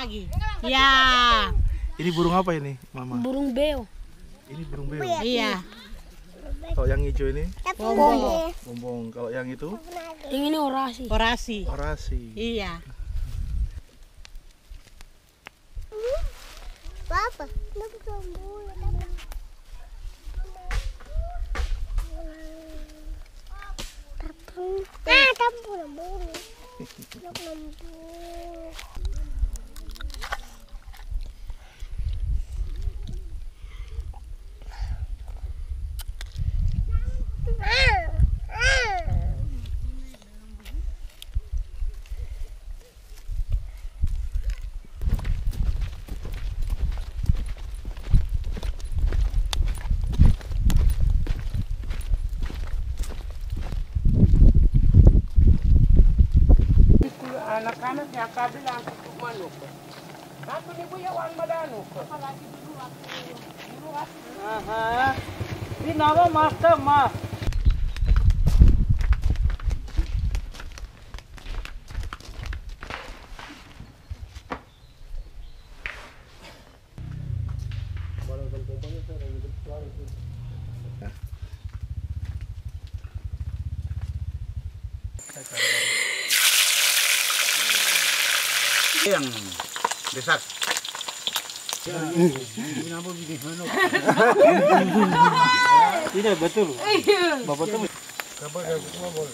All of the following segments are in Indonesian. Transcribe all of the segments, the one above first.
lagi. Ya. Ini burung apa ini, Mama? Burung beo. Ini burung beo. Iya. Kalau yang hijau ini? Bombong. Bombong. Kalau yang itu? Yang ini orasi. Orasi. Orasi. Iya. Papa, anak-anak yang kabel langsung ke manuk. Aku nih punya uang madanuk. Apalagi dulu aku. Aha. Ini nama master, Mas. Yang besar. Tidak betul. Bapak tuh. Tidak boleh bawah.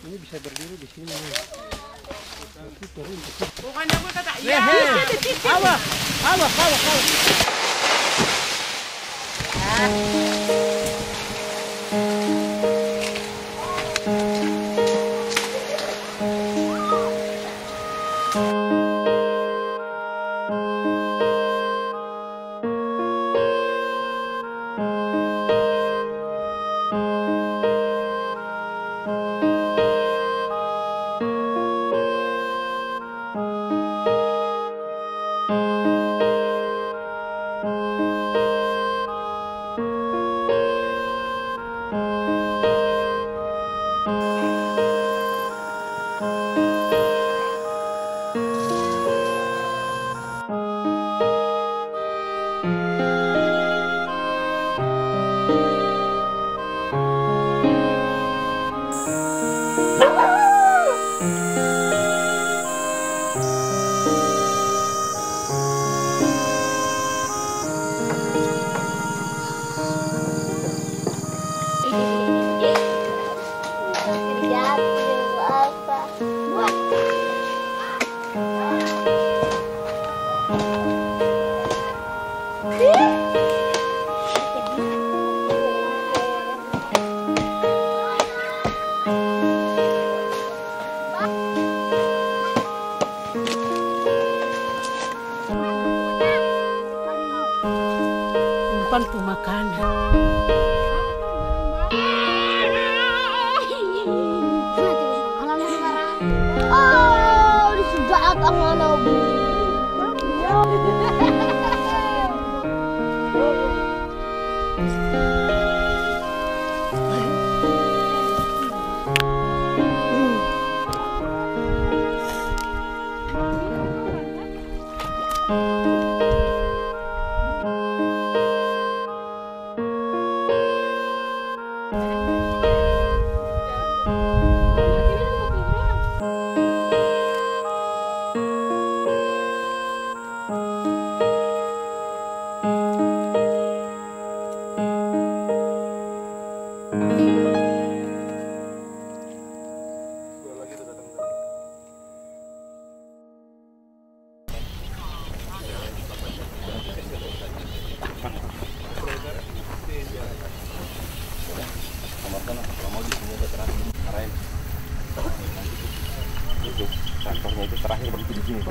Ini bisa berdiri di sini. Bukan yang kata ya. Awas.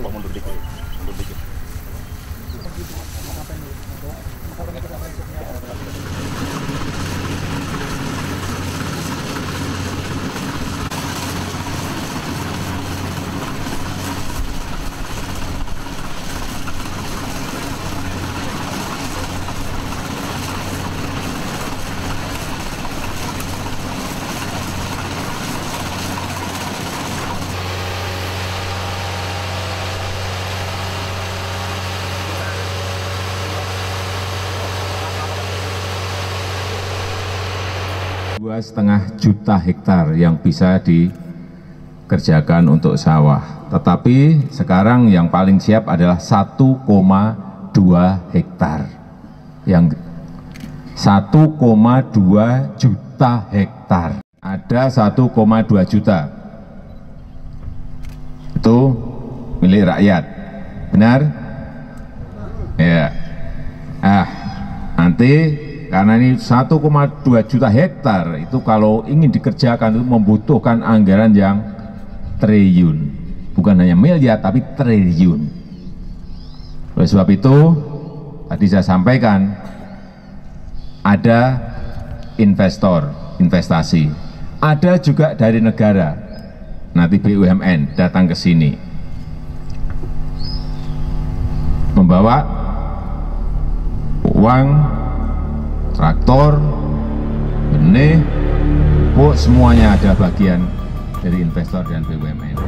Mundur dikit. 2,5 juta hektar yang bisa dikerjakan untuk sawah, tetapi sekarang yang paling siap adalah 1,2 hektar, yang 1,2 juta hektar. Ada 1,2 juta itu milik rakyat, benar? Ya. Nanti karena ini 1,2 juta hektar itu kalau ingin dikerjakan itu membutuhkan anggaran yang triliun, bukan hanya miliar tapi triliun. Oleh sebab itu tadi saya sampaikan ada investor, investasi. Ada juga dari negara, nanti BUMN datang ke sini, membawa uang, traktor, benih, pupuk, semuanya ada bagian dari investor dan BUMN.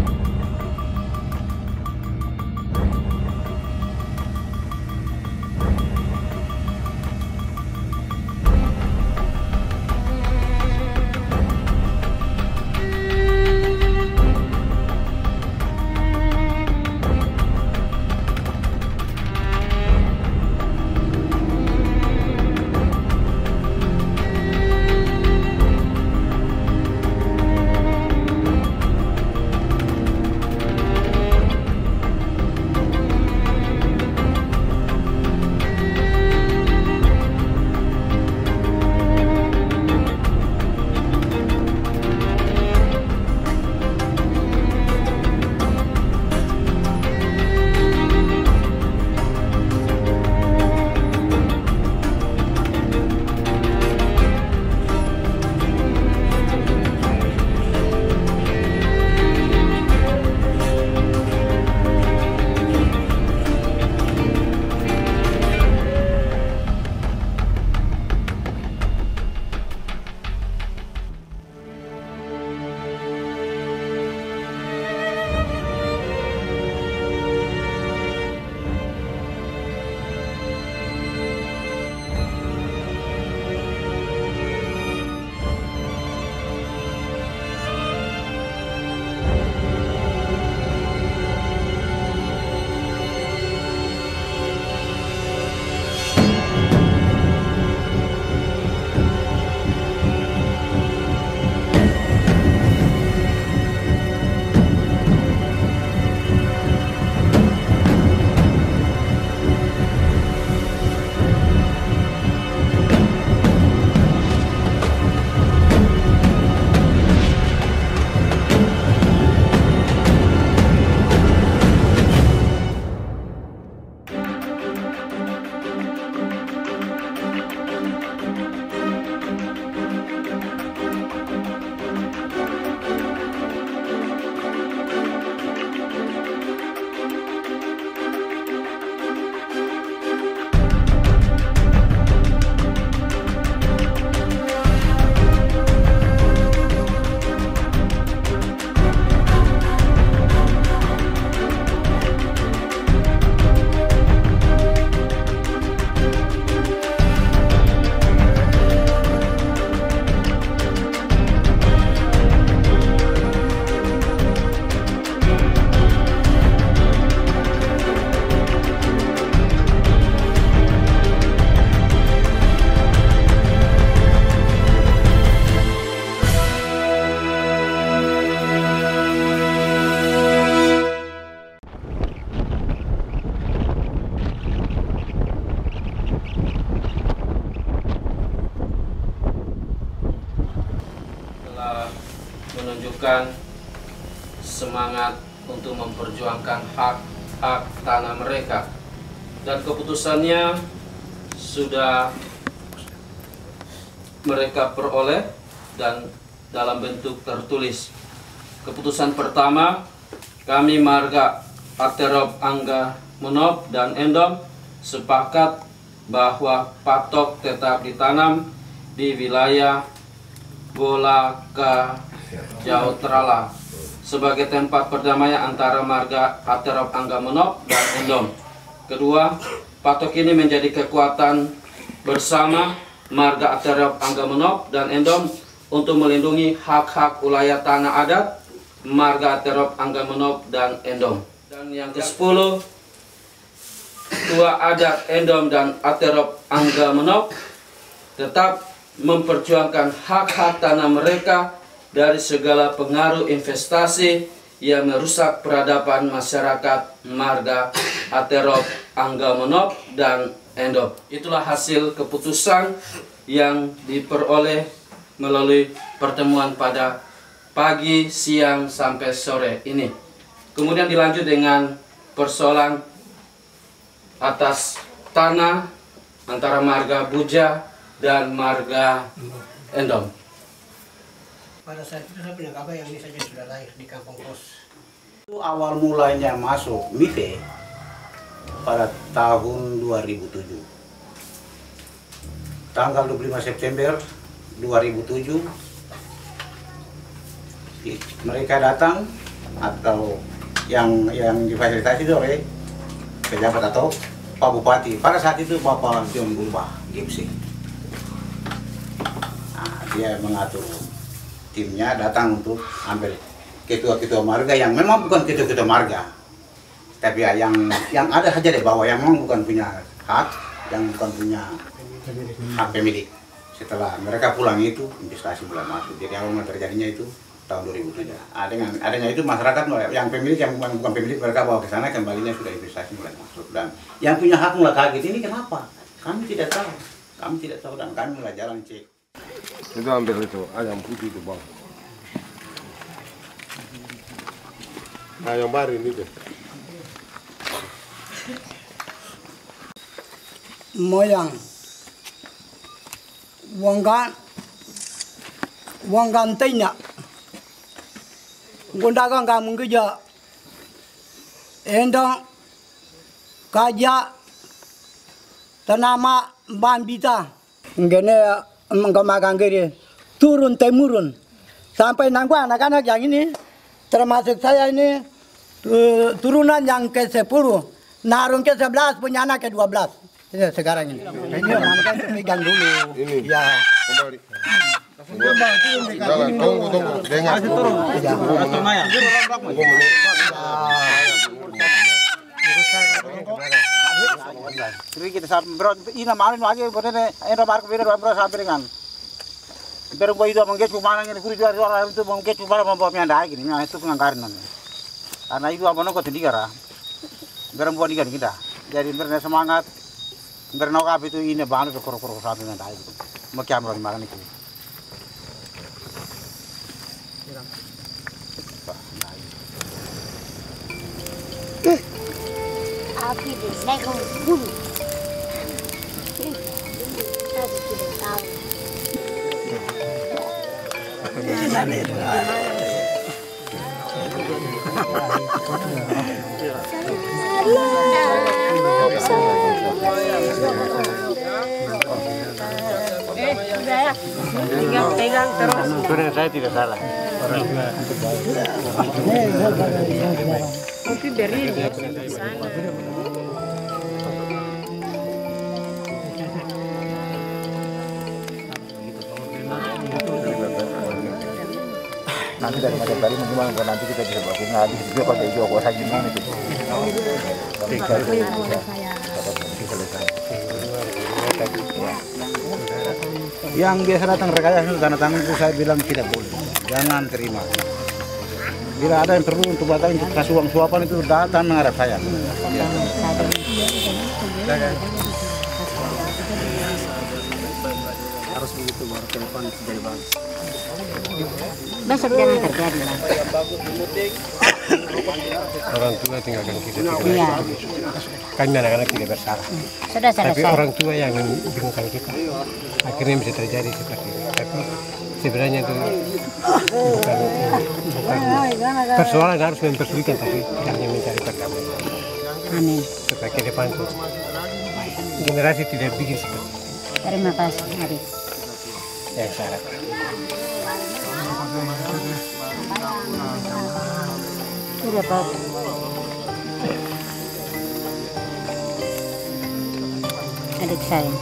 Semangat untuk memperjuangkan hak-hak tanah mereka, dan keputusannya sudah mereka peroleh dan dalam bentuk tertulis. Keputusan pertama, kami marga Aterop Angga Monop dan Endom sepakat bahwa patok tetap ditanam di wilayah Bolaka Jawa Terala sebagai tempat perdamaian antara marga Aterop Angga Monop dan Endom. Kedua, patok ini menjadi kekuatan bersama marga Aterop Angga Monop dan Endom untuk melindungi hak-hak wilayah tanah adat marga Aterop Angga Monop dan Endom. Dan yang ke-10, tua adat Endom dan Aterop Angga Monop tetap memperjuangkan hak-hak tanah mereka dari segala pengaruh investasi yang merusak peradaban masyarakat marga Aterop Angga Monop dan Endom. Itulah hasil keputusan yang diperoleh melalui pertemuan pada pagi, siang, sampai sore ini. Kemudian dilanjut dengan persoalan atas tanah antara marga Buja dan marga Endom. Pada saat itu saya punya kakak yang ini saja sudah lahir di kampung kos. Itu awal mulanya masuk MIFEE pada tahun 2007. Tanggal 25 September 2007 mereka datang atau yang difasilitasi oleh pejabat atau Pak Bupati. Pada saat itu Bapak Laktion Bulba Gipsi. Nah, dia mengatur timnya datang untuk ambil ketua-ketua marga yang memang bukan ketua-ketua marga, tapi ya yang ada saja di bawah yang memang bukan punya hak, yang bukan punya hak pemilik. Setelah mereka pulang itu investasi mulai masuk. Jadi awalnya terjadinya itu tahun 2007. Dengan adanya itu masyarakat mulai, yang pemilik yang bukan pemilik mereka bawa ke sana, kembalinya sudah investasi mulai masuk. Dan yang punya hak mulai kaget, ini kenapa? Kami tidak tahu. Kami tidak tahu dan kami mulai jalan cek. Itu hampir itu ayam putih itu bang. Ayam baru ini deh. Moyang. Wanggan tanya, gundakan kamu kerja, endang kerja tanama bambita, gini menggemakan kiri turun temurun sampai nangku anak-anak yang ini termasuk saya ini turunan yang ke-10, narung ke-11 punya anak ke-12. Ini sekarang ini. Ini kan pegang dulu. Ini. Ya. Kembali. Tunggu. Dengar. Kita sambil ini malam lagi berene era mark berene bro sambil dengan. Baru gua itu menggecu mana ini kulit orang itu menggecu para pembawanya ada gini. Nah itu pengangkaran. Karena itu abang kok tadi gara. Baru buat ikan kita. Jadi berene semangat. Merauke itu ini bahan berkorok-korok satu dengan air. Macam orang makan itu. Api di negeri bulu. Api tidak tahu. Pegang terus. Sebenarnya saya tidak salah. Mungkin dari sana. Nanti dari macam tadi mungkin malam nanti kita bisa bawa lagi juga pakai hijau kuasa gimana itu. Yang biasa datang rekayasa itu tanda tangan itu saya bilang tidak boleh, jangan terima. Bila ada yang perlu untuk batalin untuk kasus uang suapan itu datang menghadap saya. Harus begitu baru ke depan jadi bagus. Besok jangan terjadi lah. Orang tua tinggalkan kita. Iya. Kami anak-anak tidak bersalah. Sudah selesai. Tapi orang tua yang membingungkan kita. Akhirnya bisa terjadi seperti ini. Tapi sebenarnya itu bukan persoalan harus mempersulikan, tapi hanya mencari perdamaian. Amin. Supaya ke depan itu generasi tidak bikin seperti ini. Terima kasih adik. Ya sarap. Sudah Pak. Adik saya.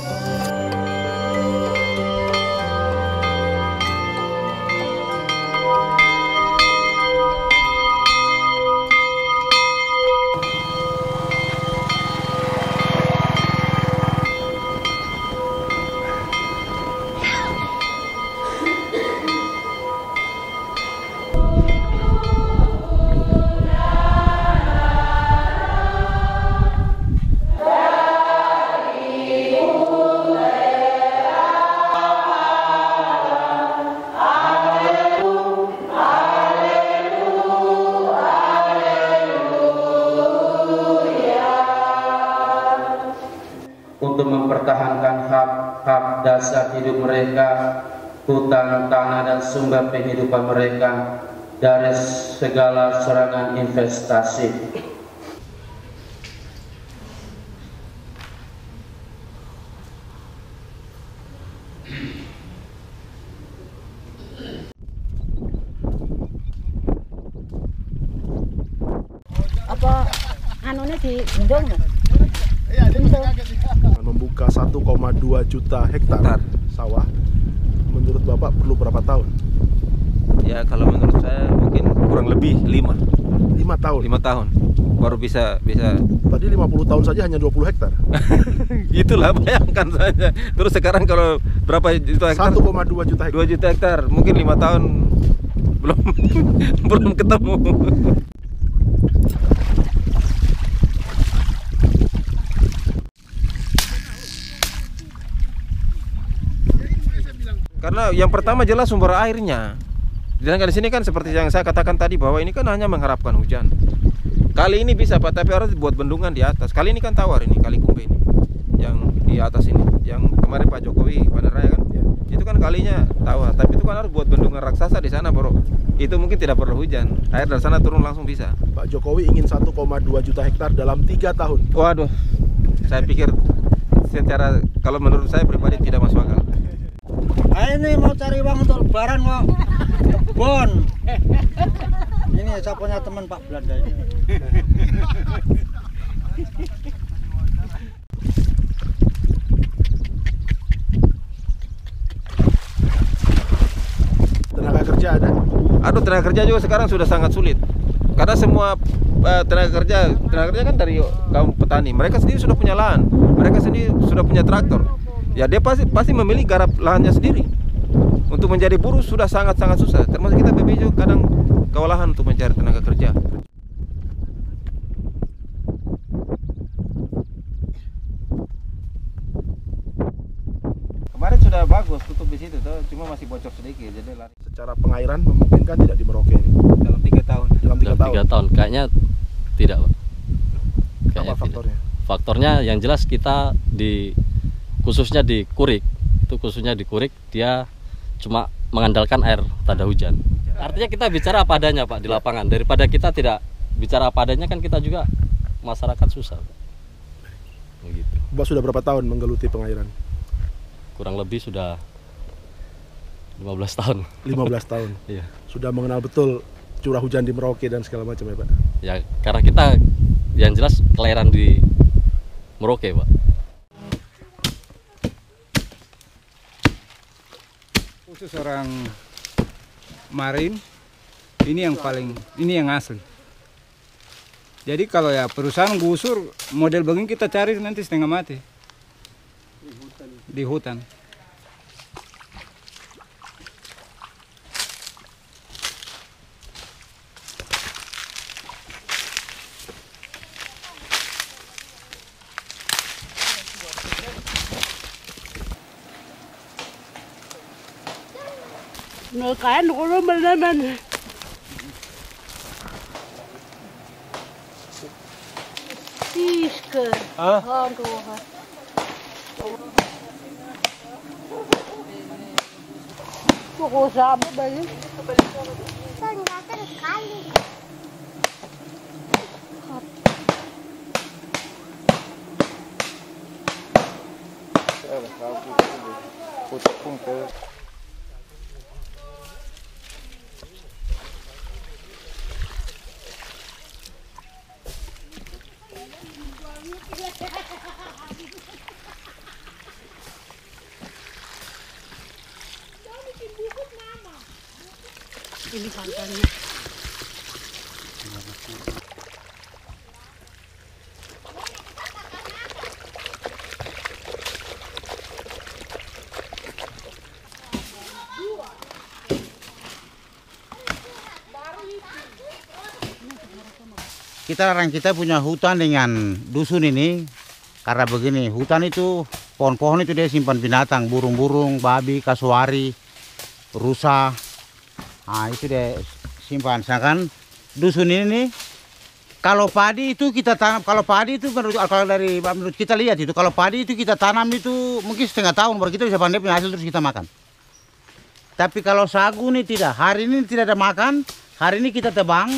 hak dasar hidup mereka, hutan, tanah, dan sumber penghidupan mereka dari segala serangan investasi. Apa anunya di Endom? Membuka 1,2 juta hektar sawah, menurut Bapak perlu berapa tahun? Ya kalau menurut saya mungkin kurang lebih 5 tahun baru bisa. Tadi 50 tahun saja hanya 20 hektar. Itulah, bayangkan saja. Terus sekarang kalau berapa juta hektar? 1,2 juta hektar. 2 juta hektar, mungkin 5 tahun belum belum ketemu. Karena yang pertama jelas sumber airnya. Sedangkan di sini kan seperti yang saya katakan tadi bahwa ini kan hanya mengharapkan hujan. Kali ini bisa Pak, tapi harus buat bendungan di atas. Kali ini kan tawar ini, kali Kumbe ini. Yang di atas ini, yang kemarin Pak Jokowi pada raya kan. Ya. Itu kan kalinya tawar, tapi itu kan harus buat bendungan raksasa di sana, Bro. Itu mungkin tidak perlu hujan. Air dari sana turun langsung bisa. Pak Jokowi ingin 1,2 juta hektar dalam 3 tahun. Waduh. Saya pikir secara kalau menurut saya pribadi tidak masuk akal. Ini mau cari uang untuk lebaran kok. Bon. Ini saya punya teman Pak Belanda ini. Tenaga kerja ada? Aduh, tenaga kerja juga sekarang sudah sangat sulit. Karena semua tenaga kerja kan dari kaum petani. Mereka sendiri sudah punya lahan. Mereka sendiri sudah punya traktor. Ya dia pasti memilih garap lahannya sendiri. Untuk menjadi buruh sudah sangat-sangat susah. Termasuk kita BPI juga kadang kewalahan untuk mencari tenaga kerja. Kemarin sudah bagus tutup di situ tuh, cuma masih bocor sedikit jadi lari. Secara pengairan memungkinkan tidak di Merauke ini dalam 3 tahun. Dalam 3 tahun. Kayaknya tidak, Pak. Kayaknya apa faktornya? Tidak. Faktornya yang jelas kita di khususnya di Kurik, dia cuma mengandalkan air tanda hujan. Artinya kita bicara apa adanya, Pak, di lapangan. Daripada kita tidak bicara apa adanya kan kita juga masyarakat susah, Pak. Begitu. Bapak sudah berapa tahun menggeluti pengairan? Kurang lebih sudah 15 tahun. 15 tahun. Iya. Sudah mengenal betul curah hujan di Merauke dan segala macam ya, Pak. Ya, karena kita yang jelas kelahiran di Merauke, Pak. Khusus orang Marind ini yang paling, ini yang asli. Jadi kalau ya perusahaan gusur model begini kita cari nanti setengah mati di hutan. Kain dulu beneran. Siske. Ini pantannya. Kita punya hutan dengan dusun ini karena begini, hutan itu pohon-pohon itu dia simpan binatang, burung-burung, babi, kasuari, rusa. Nah, itu dia simpan. Sedangkan dusun ini Kalau padi itu kita tanam, kalau padi itu menurut kita lihat itu, kalau padi itu kita tanam itu mungkin setengah tahun baru kita bisa pandai punya hasil terus kita makan. Tapi kalau sagu ini tidak, hari ini tidak ada makan, hari ini kita tebang,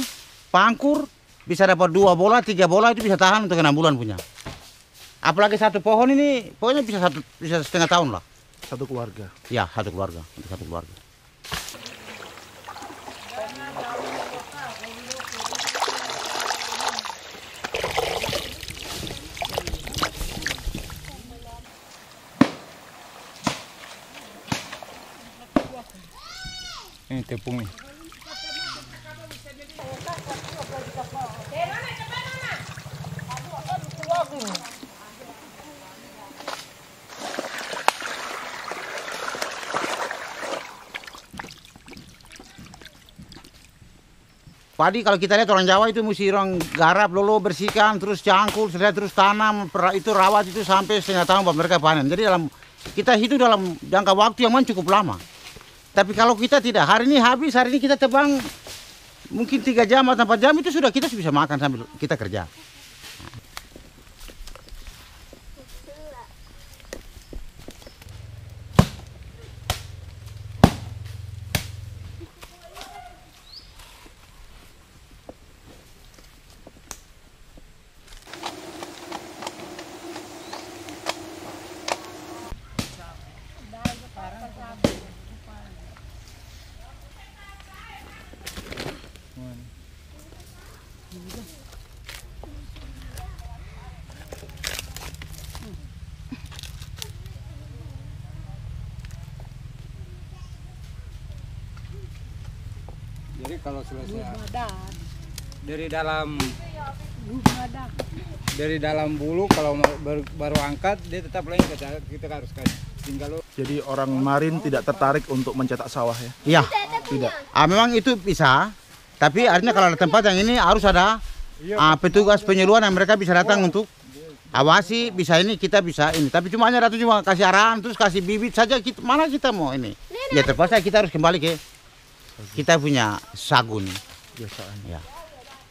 pangkur, bisa dapat 2 bola, 3 bola itu bisa tahan untuk 6 bulan punya. Apalagi satu pohon ini, pokoknya bisa setengah tahun lah. Satu keluarga? Ya, satu keluarga, untuk satu keluarga. Ini tepung nih. Padi kalau kita lihat orang Jawa itu mesti orang garap dulu, bersihkan, terus cangkul, terus tanam, itu rawat itu sampai setengah tahun buat mereka panen. Jadi kita hidup dalam jangka waktu yang cukup lama. Tapi kalau kita tidak, hari ini habis, hari ini kita tebang mungkin 3 jam atau 4 jam itu sudah kita bisa makan sambil kita kerja. Jadi kalau selesai dari dalam bulu kalau baru angkat dia tetap lain, kita harus tinggal. Jadi orang Marind tidak tertarik untuk mencetak sawah ya? Iya, tidak. Memang itu bisa, tapi artinya kalau ada tempat yang ini harus ada petugas penyuluhan yang mereka bisa datang untuk awasi, bisa ini kita bisa ini. Tapi cuma hanya Ratu cuma kasih arahan terus kasih bibit saja, mana kita mau ini? Ya terpaksa kita harus kembali ke kita punya sagu nih. Ya.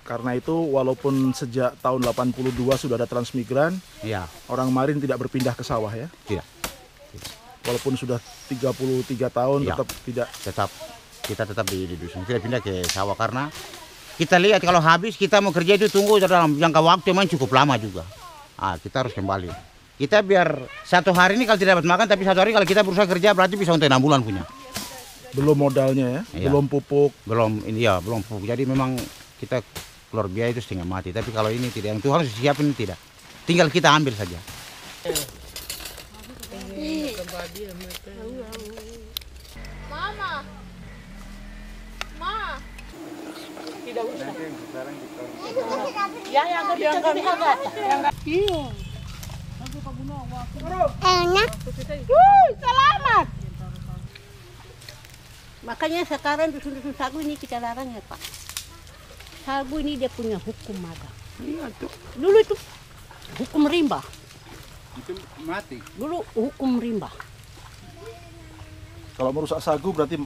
Karena itu walaupun sejak tahun 82 sudah ada transmigran, ya. Orang Marind tidak berpindah ke sawah ya? Tidak. Walaupun sudah 33 tahun ya. Kita tetap di dusun, tidak pindah ke sawah karena kita lihat kalau habis kita mau kerja itu tunggu dalam jangka waktu memang cukup lama juga. Kita harus kembali. Kita biar satu hari ini kalau tidak dapat makan, tapi satu hari kalau kita berusaha kerja berarti bisa untuk 6 bulan punya. Belum modalnya ya? Iya. Belum pupuk? Belum, ini ya, belum pupuk. Jadi memang kita keluar biaya itu setengah mati. Tapi kalau ini tidak, yang Tuhan siapin tidak. Tinggal kita ambil saja. Mama! Ma! Tidak usah. Ya, yang diangkat. Iya. Enak. Selamat! Makanya sekarang dusun-dusun sagu ini kita larang ya Pak. Sagu ini dia punya hukum magang. Iya tuh. Dulu itu hukum rimba. Itu mati. Dulu hukum rimba. Kalau merusak sagu berarti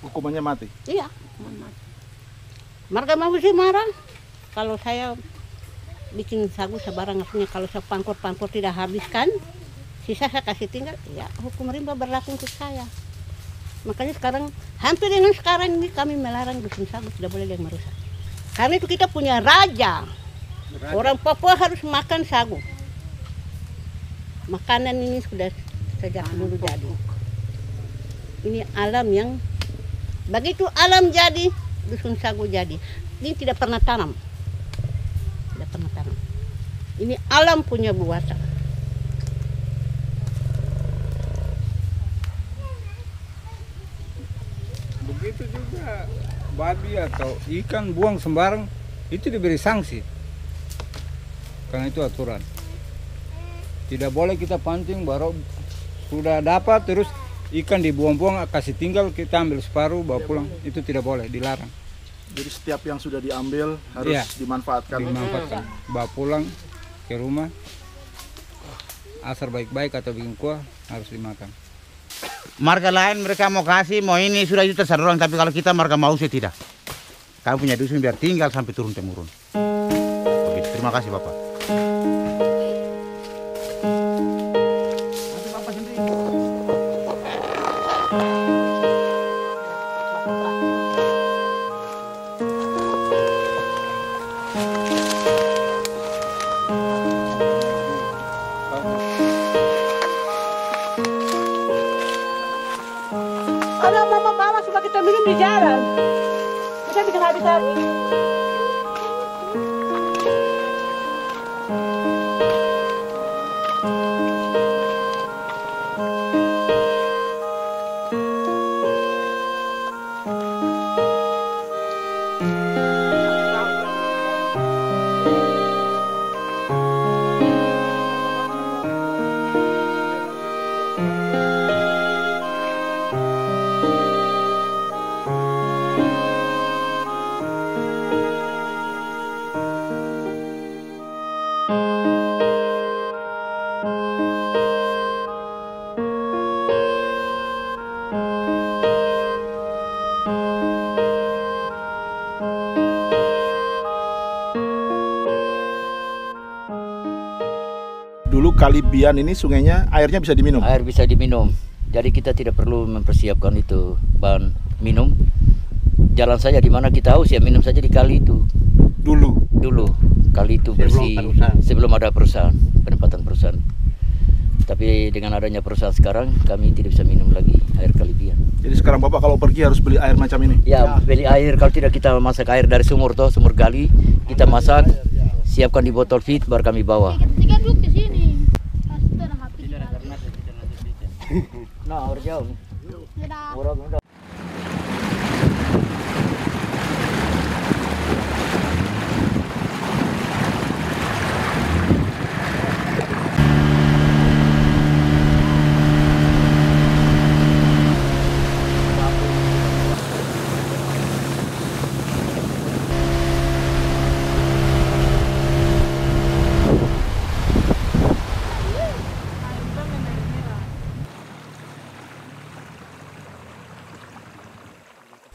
hukumannya mati. Iya, hukuman mati. Marga Mahuze marah kalau saya bikin sagu sebarang punya, kalau saya pangkur-pangkur tidak habiskan, sisa saya kasih tinggal, ya hukum rimba berlaku untuk saya. Makanya sekarang, hampir dengan sekarang ini kami melarang dusun sagu, tidak boleh yang merusak. Karena itu kita punya raja. Orang Papua harus makan sagu. Makanan ini sudah sejak dulu jadi. Ini alam yang, begitu alam jadi, dusun sagu jadi. Ini tidak pernah tanam. Tidak pernah tanam. Ini alam punya buatan. Itu juga babi atau ikan buang sembarang itu diberi sanksi karena itu aturan. Tidak boleh kita pancing baru sudah dapat terus ikan dibuang-buang kasih tinggal kita ambil separuh bawa pulang, itu tidak boleh, dilarang. Jadi setiap yang sudah diambil harus dimanfaatkan. Bawa pulang ke rumah, asar baik-baik atau bikin kuah harus dimakan. Marga lain mereka mau kasih, mau ini, sudah itu terserah orang. Tapi kalau kita Marga Mahuze tidak. Kami punya dusun biar tinggal sampai turun-temurun. Terima kasih Bapak. Kali Bian ini sungainya airnya bisa diminum? Air bisa diminum, jadi kita tidak perlu mempersiapkan itu bahan minum. Jalan saja di mana kita haus ya minum saja di kali itu. Dulu kali itu bersih sebelum ada perusahaan, penempatan perusahaan. Tapi dengan adanya perusahaan sekarang kami tidak bisa minum lagi air Kali Bian. Jadi sekarang Bapak kalau pergi harus beli air macam ini? Ya beli air, kalau tidak kita masak air dari sumur toh, sumur gali kita masak, siapkan di botol fit baru kami bawa. Nah, orang jauh.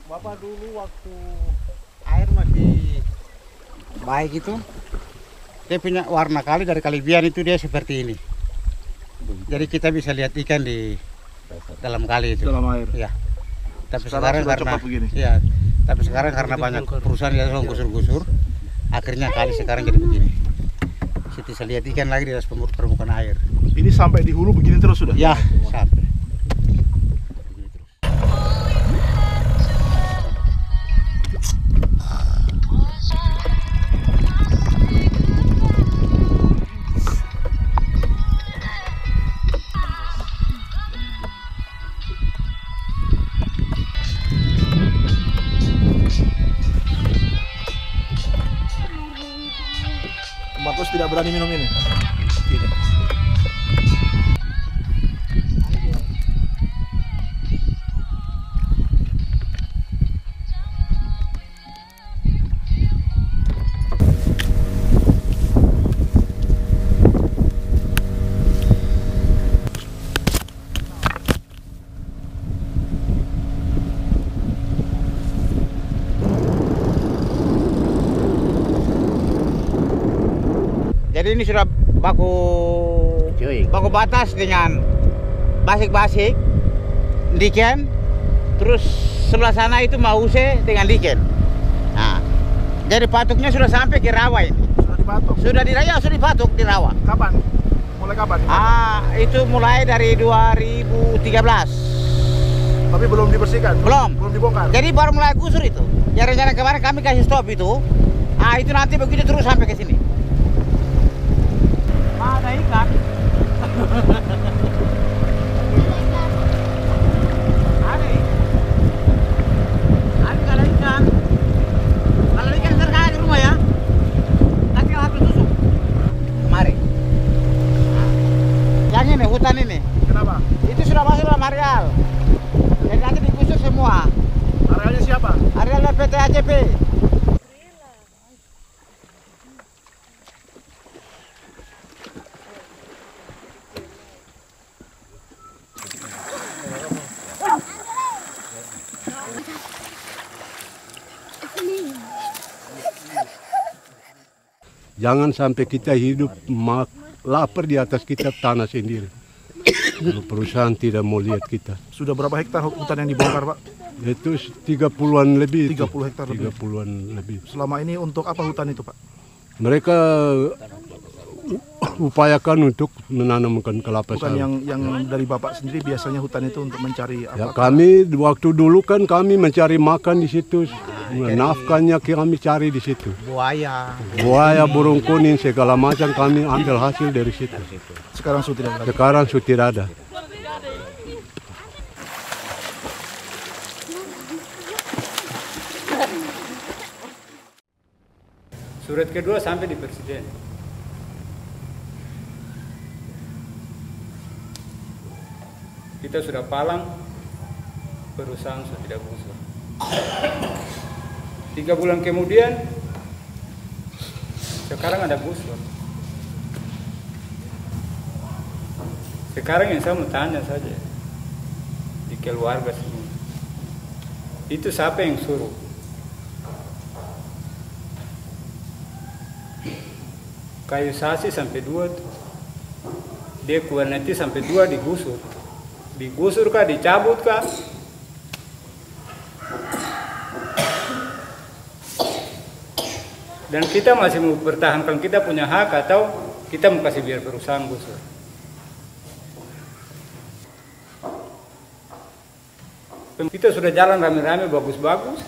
Bapak dulu waktu air masih baik itu, dia punya warna kali dari Kali Bian itu dia seperti ini. Jadi kita bisa lihat ikan di dalam kali itu. Dalam air. Ya. Tapi sekarang karena ya, tapi sekarang karena banyak perusahaan yang gusur-gusur, akhirnya kali sekarang jadi begini. Kita bisa lihat ikan lagi di atas permukaan air. Ini sampai di hulu begini terus sudah? Ya, sampai. Tidak berani minum ini. Tidak. Jadi ini sudah baku batas dengan basik-basik, Diken, terus sebelah sana itu Mahuze dengan Diken. Nah, jadi patuknya sudah sampai ke rawa ini. Sudah dipatuk. Sudah dipatuk di rawa. Kapan? Mulai kapan? Ah, itu mulai dari 2013. Tapi belum dibersihkan. Belum dibongkar. Jadi baru mulai gusur itu. Ya rencana kemarin kami kasih stop itu. Ah, itu nanti begitu terus sampai ke sini. Ada ikan. Ada ikan. Kalau ikan serka di rumah ya. Nanti harus tusuk. Mari. Yang ini hutan ini. Kenapa? Itu sudah masuk dalam areal. Jadi nanti digusur semua. Arealnya siapa? Arealnya PT ACP. Jangan sampai kita hidup lapar di atas kita tanah sendiri. Kalau perusahaan tidak mau lihat kita. Sudah berapa hektar hutan yang dibongkar, Pak? Itu 30-an lebih. 30 hektar lebih. 30-an lebih. Selama ini untuk apa hutan itu, Pak? Mereka upayakan untuk menanamkan kelapa sawit. Bukan yang dari Bapak sendiri biasanya hutan itu untuk mencari apa? Ya, kami waktu dulu kan kami mencari makan di situ. Nafkahnya kami cari di situ. Buaya, burung kuning segala macam kami ambil hasil dari situ. Sekarang sudah tidak ada. Sekarang sudah tidak ada. Surat kedua sampai di Presiden. Kita sudah palang, perusahaan sudah tidak bungsu. 3 bulan kemudian, sekarang ada bungsu. Sekarang yang saya mau tanya saja, di keluarga semua, itu siapa yang suruh? Kayu sasi sampai 2 tuh, dia kuarneti sampai 2 digusur. Digusur kah, dicabut kah? Dan kita masih mau pertahankan kita punya hak atau kita mau kasih biar perusahaan gusur? Kita sudah jalan rame-rame bagus-bagus,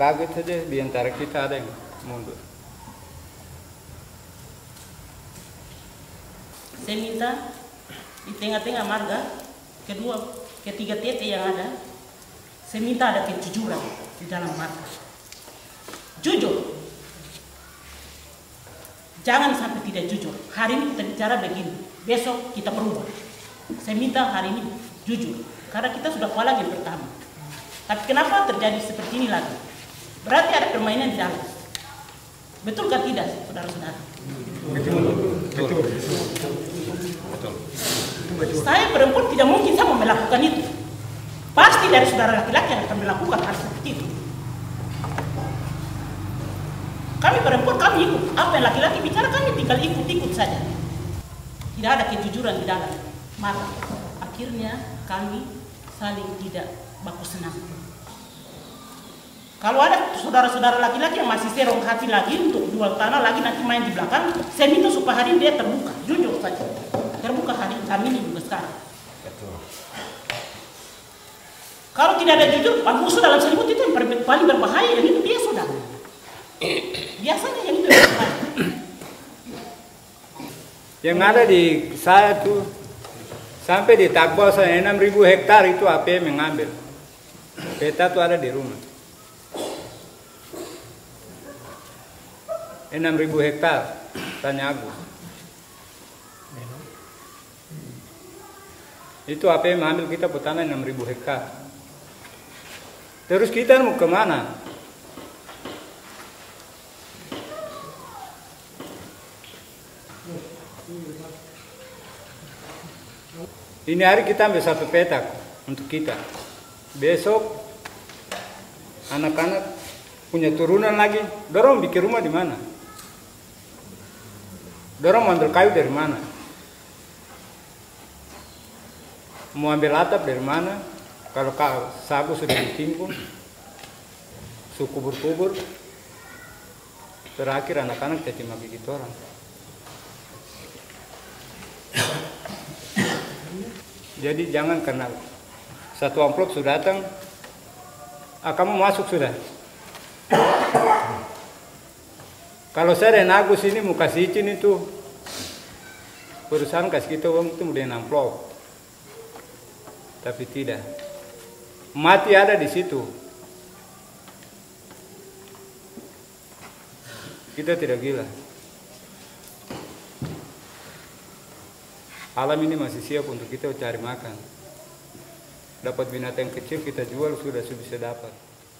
kaget saja diantara kita ada yang mundur. Saya minta di tengah-tengah marga ketiga titik yang ada, saya minta ada kejujuran di dalam marga. Jujur, jangan sampai tidak jujur. Hari ini kita bicara begini, besok kita berubah. Saya minta hari ini jujur, karena kita sudah kalah yang pertama. Tapi kenapa terjadi seperti ini lagi? Berarti ada permainan di dalam. Betul atau tidak, saudara-saudara? Betul. Saya perempuan tidak mungkin sama melakukan itu. Pasti dari saudara laki-laki yang akan melakukan hal seperti itu. Kami perempuan kami ikut. Apa yang laki-laki bicara kami tinggal ikut-ikut saja. Tidak ada kejujuran di dalam. Maka akhirnya kami saling tidak baku senang. Kalau ada saudara-saudara laki-laki yang masih serong hati lagi untuk jual tanah lagi nanti main di belakang, saya minta supaya hari ini dia terbuka, jujur saja. Terbuka hari kami ini juga sekarang. Betul. Kalau tidak ada jujur, Pak musuh dalam selimut itu yang paling berbahaya, yang itu dia saudara. Biasanya yang itu berbahaya. Yang ada di saya tuh, sampai di Takbal saya 6.000 hektar itu APM yang ngambil. Peta tuh ada di rumah. 6.000 hektar, tanya aku. Itu APM ambil kita petani 6.000 hektar. Terus kita mau kemana? Ini hari kita ambil 1 petak untuk kita. Besok anak-anak punya turunan lagi, dorong bikin rumah di mana? Dorong ambil kayu dari mana? Mau ambil atap dari mana? Kalau sagu sudah ditimbun, suku berkubur, terakhir anak-anak tertimpa gigit orang. Jadi jangan karena satu amplop sudah datang, kamu masuk sudah. Kalau saya dan Agus ini mau kasih izin itu, perusahaan kasih kita uang itu udah namplok, tapi tidak. Mati ada di situ. Kita tidak gila. Alam ini masih siap untuk kita cari makan. Dapat binatang kecil kita jual sudah bisa dapat.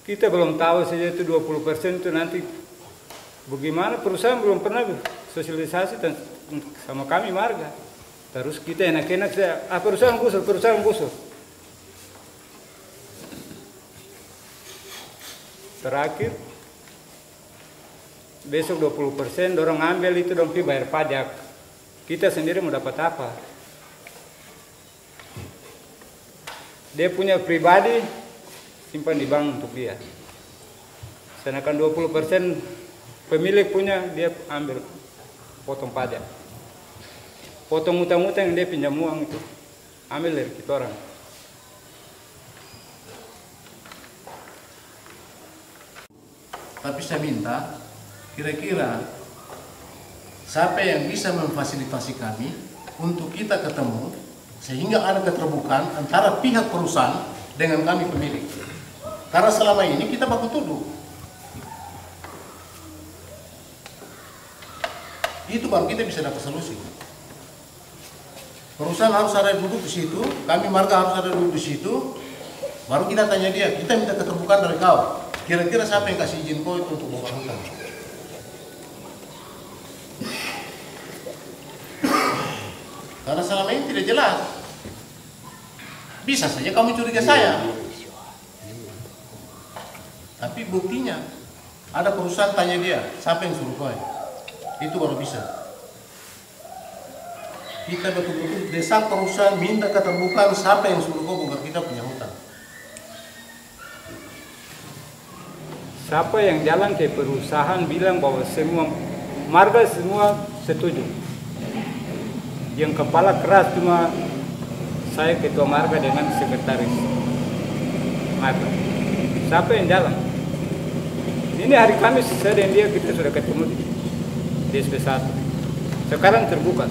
Kita belum tahu saja itu 20% itu nanti. Bagaimana perusahaan belum pernah sosialisasi sama kami marga. Terus kita enak-enak saya, perusahaan gusur. Terakhir besok 20%, dorong ambil itu dong pi bayar pajak. Kita sendiri mau dapat apa? Dia punya pribadi, simpan di bank untuk dia. Sedangkan 20% pemilik punya, dia ambil potong pajak. Potong utang-utang yang dia pinjam uang itu, ambil dari kita orang. Tapi saya minta, kira-kira siapa yang bisa memfasilitasi kami untuk kita ketemu sehingga ada keterbukaan antara pihak perusahaan dengan kami pemilik. Karena selama ini kita baku tuduh. Itu baru kita bisa dapat solusi. Perusahaan harus ada duduk di situ, kami marga harus ada duduk di situ, baru kita tanya dia, kita minta keterbukaan dari kau. Kira-kira siapa yang kasih izin kau itu untuk buka hutan? Karena selama ini tidak jelas. Bisa saja kamu curiga saya. Tapi buktinya, ada perusahaan tanya dia, siapa yang suruh kau? Itu baru bisa. Kita betul-betul desa perusahaan minta keterbukaan siapa yang suruh kau bongkar kita punya hutan. Siapa yang jalan ke perusahaan bilang bahwa semua marga semua setuju. Yang kepala keras cuma saya ketua marga dengan sekretaris marga. Siapa yang jalan? Ini hari Kamis saya dan dia kita sudah ketemu di SP1. Sekarang terbuka.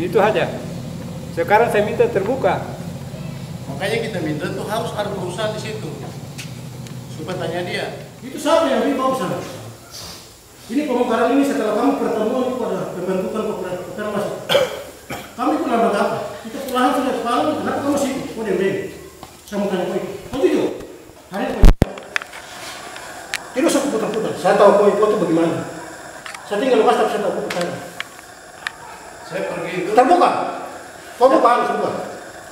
Itu aja. Sekarang saya minta terbuka. Makanya kita minta tuh harus ada perusahaan di situ. Supaya tanya dia. Itu siapa yang mau sana? Ini pembongkaran ini setelah kami pertemuan itu pada pembentukan koperasi pertama masuk. Kami pulang berapa? Kita pulang sudah malam. Kenapa kamu sih? Kau diem. Saya mau tanya kau. Kau tidur? Hari ini kau. Ini usah putar-putar. Saya tahu kau itu bagaimana. Saya tinggal lepas tapi saya tahu kau bertanya. Saya pergi itu. Terbuka. Kau buka harus buka.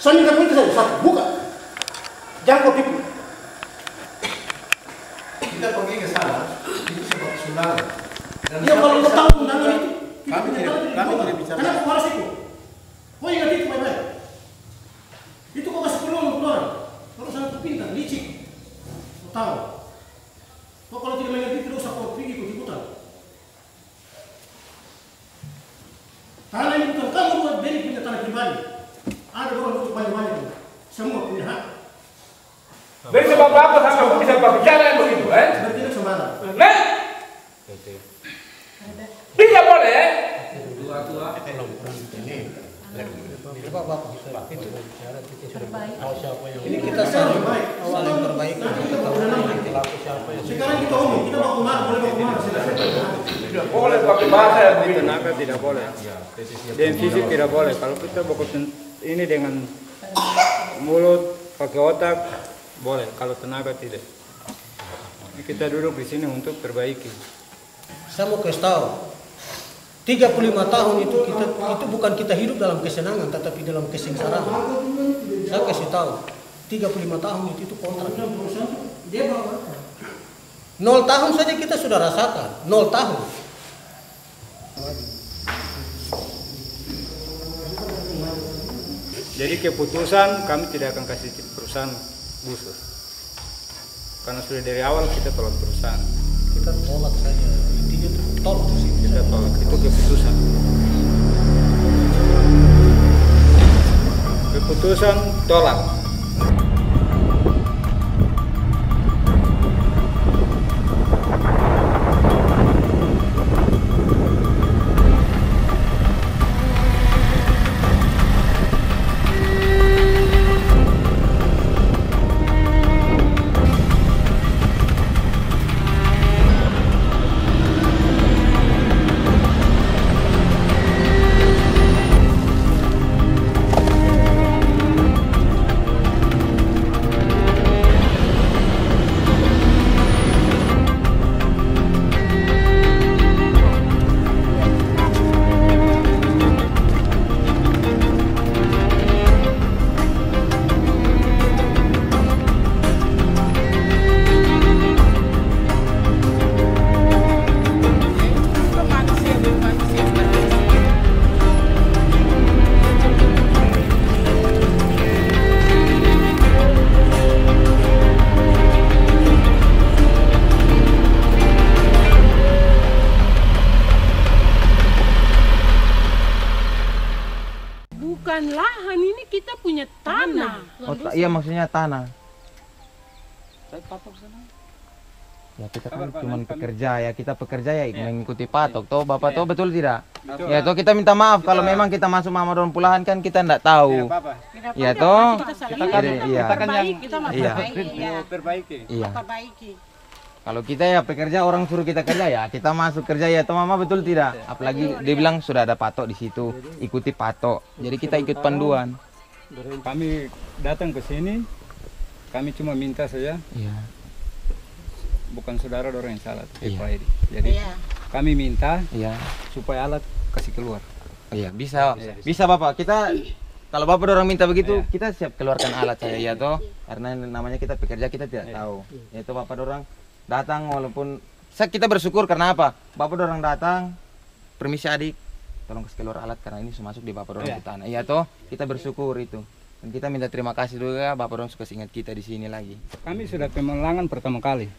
Saya minta itu saja. Satu buka. Jangan kau tipu. Kita pergi ke sana. Itu sebab saudara. Ya kalau kau tahu undangan itu, kami tidak bicara. Kenapa kau harus ikut? Kau ingat itu baik-baik. Itu kau kasih peluang untuk orang. Kalau sangat pintar, licik. Kau tahu. Kau kalau tidak mengerti itu usah kau pergi ikut-ikutan. Tanah ini bukan kamu buat beri punya tanah pribadi. Ada orang untuk banyak-banyak. Semua punya hak. Beri sebab apa sama aku bisa berbicara begitu, eh? Seperti itu sembarang. Nah, tidak boleh. Dua-dua. Ini bapak itu terbaik. Ini kita selalu awal yang terbaik. Sekarang kita umum, kita mau kemana? Boleh mau kemana? Tidak boleh pakai bahasa yang ditenaga, tidak boleh. Dan fisik tidak boleh. Kalau kita bokap ini dengan mulut, pakai otak, boleh. Kalau tenaga tidak. Kita duduk di sini untuk perbaiki. Saya mau kasih tahu. 35 tahun itu bukan kita hidup dalam kesenangan tetapi dalam kesengsaraan. Saya kasih tahu, 35 tahun itu kontrak. 0 tahun saja kita sudah rasakan, 0 tahun. Jadi keputusan kami tidak akan kasih perusahaan busur. Karena sudah dari awal kita tolak perusahaan. Kita tolak saja, intinya tolak sih. Itu keputusan. Keputusan tolak. lahan ini kita punya tanah. Oh, iya maksudnya tanah. Ya kita kan cuma pekerja ya, kita pekerja ya mengikuti patok toh Bapak toh, betul tidak? Betul. Ya toh kita minta maaf kita, kalau memang kita masuk mama don pulahan kan kita enggak tahu. Ya toh kita kan yang perbaiki. Iya. Kalau kita ya pekerja orang suruh kita kerja ya, kita masuk kerja ya toh Mama, betul tidak? Apalagi dia bilang sudah ada patok di situ, ikuti patok. Jadi kita ikut panduan. Kami datang ke sini kami cuma minta saja. Iya. Bukan saudara orang yang salah, iya. Jadi iya. Kami minta iya. Supaya alat kasih keluar. Iya bisa, iya. Bisa Bapak. Kita kalau Bapak orang minta begitu, iya. Kita siap keluarkan alat saya ya toh, karena namanya kita pekerja kita tidak iya. Tahu. Iya. Yaitu Bapak orang datang walaupun kita bersyukur karena apa? Bapak orang datang, permisi adik, tolong kasih keluar alat karena ini masuk di Bapak orang iya. Kita. Iya toh, kita bersyukur itu. Dan kita minta terima kasih juga Bapak orang suka ingat kita di sini lagi. Kami sudah pemenangan pertama kali.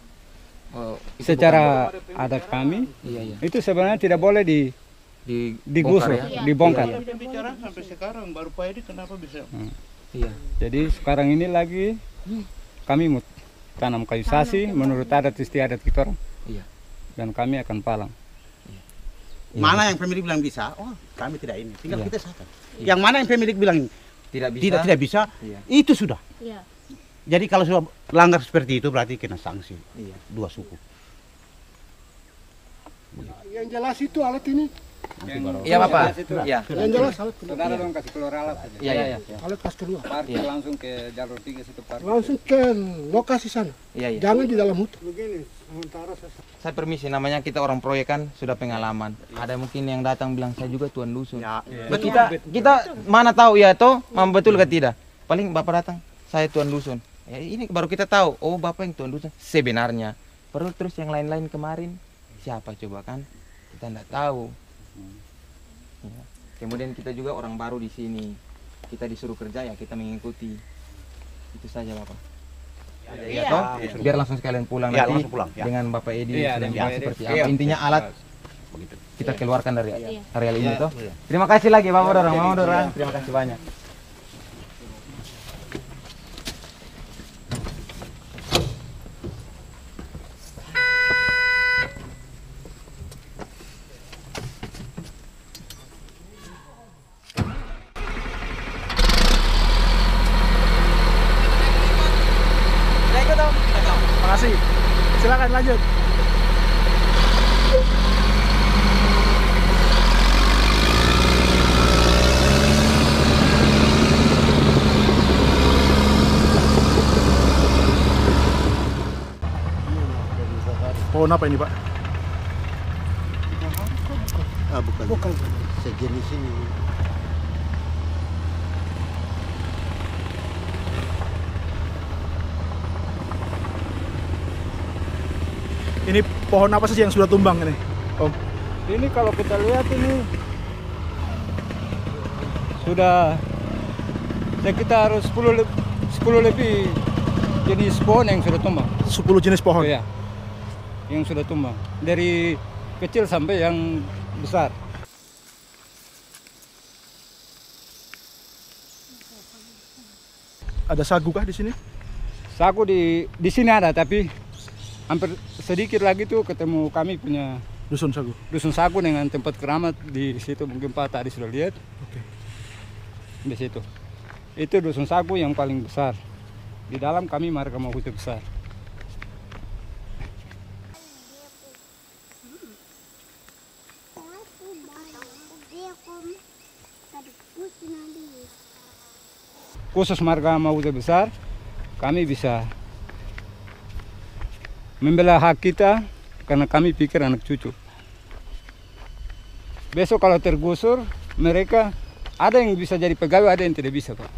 Oh, secara adat kami iya, iya. Itu sebenarnya tidak boleh digusur, ya? Dibongkar. Iya. Bicara sampai sekarang baru Pak Edi kenapa bisa? Iya. Jadi sekarang ini lagi kami mau tanam kayu sasi menurut adat istiadat kita orang. Iya. Dan kami akan palang. Iya. Mana yang pemilik bilang bisa? Oh, kami tidak ini. Tinggal iya. Kita sahkan. Iya. Yang mana yang pemilik bilang tidak bisa? Tidak bisa. Iya. Itu sudah. Iya. Jadi kalau sudah langgar seperti itu berarti kena sanksi iya. Dua suku. Yang jelas itu alat ini. Iya Bapak. Ya. Yang jelas alat keluar. Saudara dong kasih keluar alat aja. Iya iya. Alat kasih keluar. Parkir iya. Langsung ke jalur tiga situ parkir. Langsung ke lokasi sana. Iya iya. Jangan di dalam hutan. Begini, sementara saya permisi namanya kita orang proyek kan sudah pengalaman. Iya. Ada mungkin yang datang bilang saya juga tuan dusun. Ya, iya. Betul. Kita mana tahu ya toh, betul ke tidak? Paling Bapak datang, saya tuan dusun. Ya, ini baru kita tahu, oh Bapak yang tuan dusun sebenarnya. Perlu terus yang lain-lain kemarin siapa coba kan? Kita tidak tahu. Ya. Kemudian kita juga orang baru di sini. Kita disuruh kerja ya kita mengikuti. Itu saja Bapak. Ya, ya, toh? Ya. Biar langsung sekalian pulang ya, nanti pulang, ya. Dengan Bapak Edi ya, ya, seperti ya. Apa. Intinya alat ya. Kita keluarkan dari ya. Areal ini ya. Toh. Ya. Terima kasih lagi Bapak ya, Dorang, Mama Dorang. Ya. Terima kasih banyak. Pohon apa ini Pak? Ah, bukan. Sejenis ini. Ini pohon apa saja yang sudah tumbang ini, Om? Ini kalau kita lihat ini sudah sekitar 10 lebih jenis pohon yang sudah tumbang. 10 jenis pohon? Oh, iya. Yang sudah tumbang dari kecil sampai yang besar. Ada sagu kah di sini? Sagu di sini ada, tapi hampir sedikit lagi tuh ketemu kami punya dusun sagu. Dusun sagu dengan tempat keramat di situ, mungkin Pak tadi sudah lihat. Oke. Di situ. Itu dusun sagu yang paling besar. Di dalam kami Marga Mahuze besar. Khusus Marga Mahuze besar, kami bisa membela hak kita karena kami pikir anak cucu. Besok kalau tergusur, mereka ada yang bisa jadi pegawai, ada yang tidak bisa, Pak.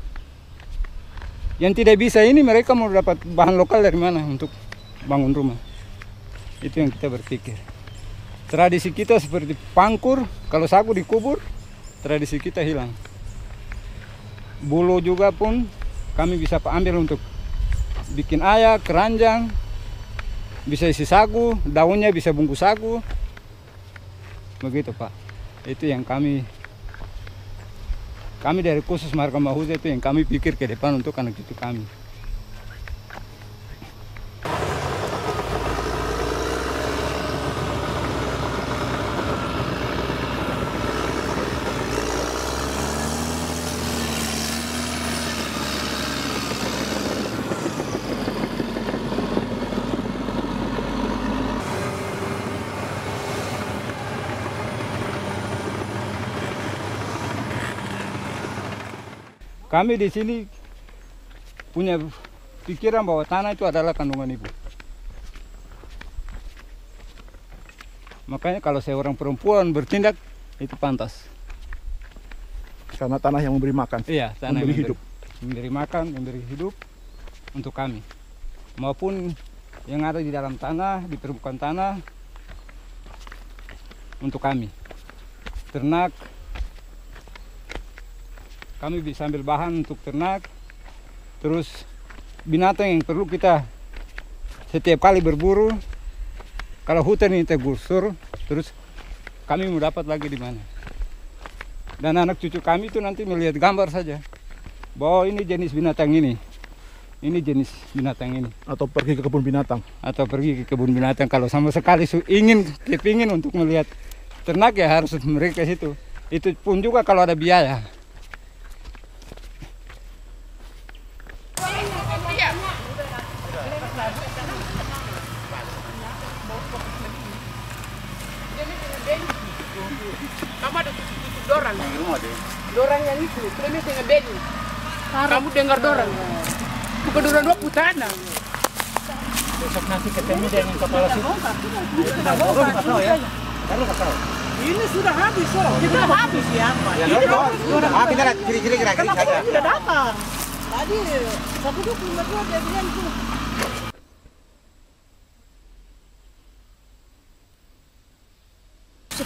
Yang tidak bisa ini mereka mau dapat bahan lokal dari mana untuk bangun rumah. Itu yang kita berpikir. Tradisi kita seperti pangkur, kalau sagu dikubur, tradisi kita hilang. Bulu juga pun kami bisa ambil untuk bikin ayak, keranjang, bisa isi sagu, daunnya bisa bungkus sagu. Begitu Pak, itu yang kami Kami dari khusus Marga Mahuze itu yang kami pikir ke depan untuk anak cucu kami. Kami di sini punya pikiran bahwa tanah itu adalah kandungan ibu. Makanya kalau seorang perempuan bertindak itu pantas. Karena tanah yang memberi makan. Iya, tanah memberi hidup. Memberi makan, memberi hidup untuk kami. Maupun yang ada di dalam tanah, di permukaan tanah untuk kami. Ternak. Kami bisa ambil bahan untuk ternak, terus binatang yang perlu kita setiap kali berburu. Kalau hutan ini tergusur, terus kami mau dapat lagi di mana. Dan anak cucu kami itu nanti melihat gambar saja, bahwa ini jenis binatang ini jenis binatang ini. Atau pergi ke kebun binatang. Atau pergi ke kebun binatang, kalau sama sekali ingin untuk melihat ternak ya harus mereka situ. Itu pun juga kalau ada biaya. Dorang yang itu, kalian tengah beli. Kamu dengar dorang? Bukan dorang dua putaran. Besok nanti ketemu dengan kepala suku. Ini sudah habis, loh. Kita habis ya. Ah, kita kiri-kiri gerak-gerik saja. Kenapa tidak datang? Tadi satu dua lima dua dia bilang itu.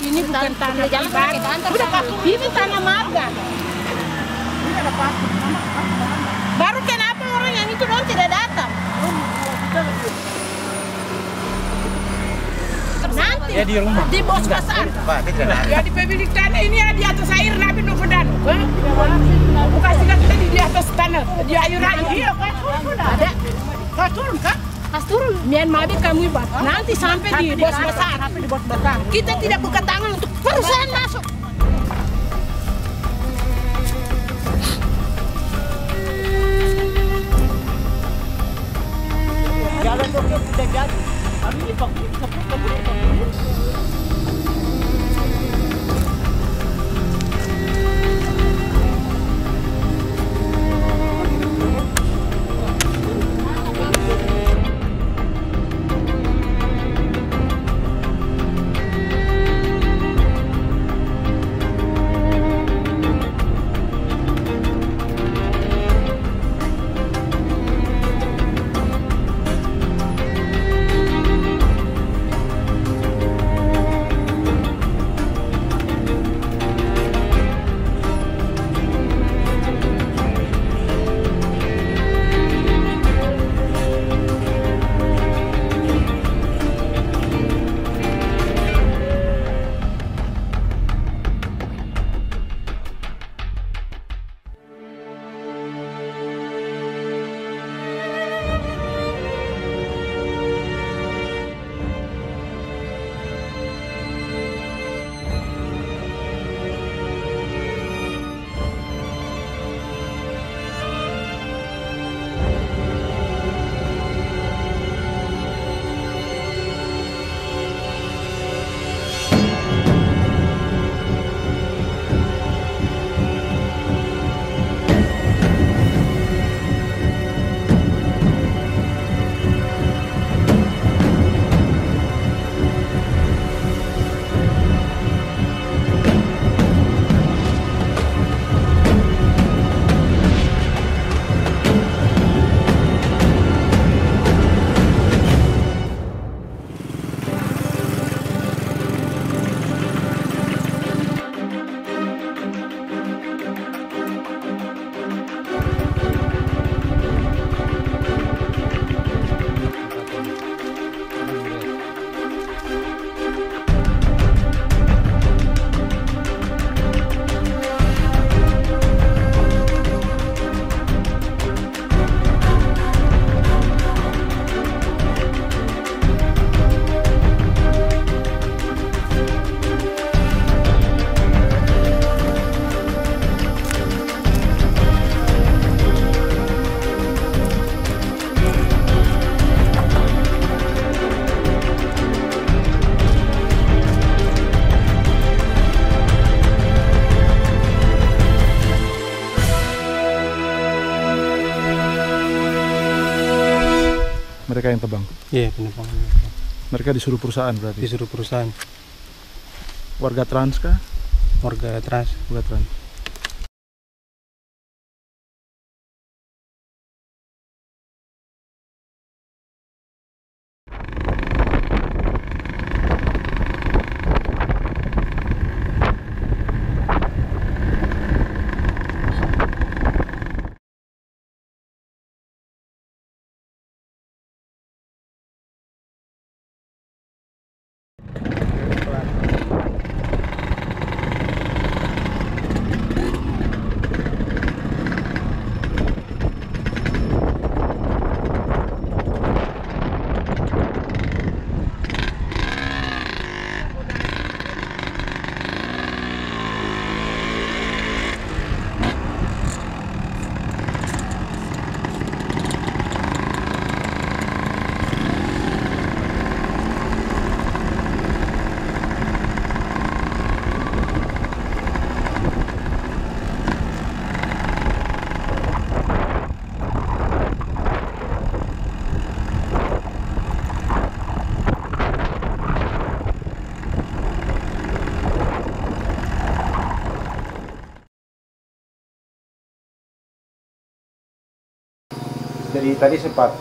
Ini bukan tanah jalan kaki, ini tanah marga. Ini ada patung. Baru kenapa orang yang itu doang tidak datang? Nanti ya, di rumah, di bos pasar. Ya di pemilik tanah ini ada di atas air nabi nufudan. Bukan singkat kita di atas tanah, di ayunan. Iya kan? Ada. Kau turun kan? Pas turun, mian mabe kamu ibat. Nanti sampai di bos besar, kita tidak buka tangan untuk perusahaan masuk. Jalan Tokyo tidak jadi. Kami ini pakai kapur. mereka yang tebang? Iya, penumpang. Mereka disuruh perusahaan berarti? Disuruh perusahaan. Warga Trans kah? Warga Trans. Warga Trans. Jadi tadi sempat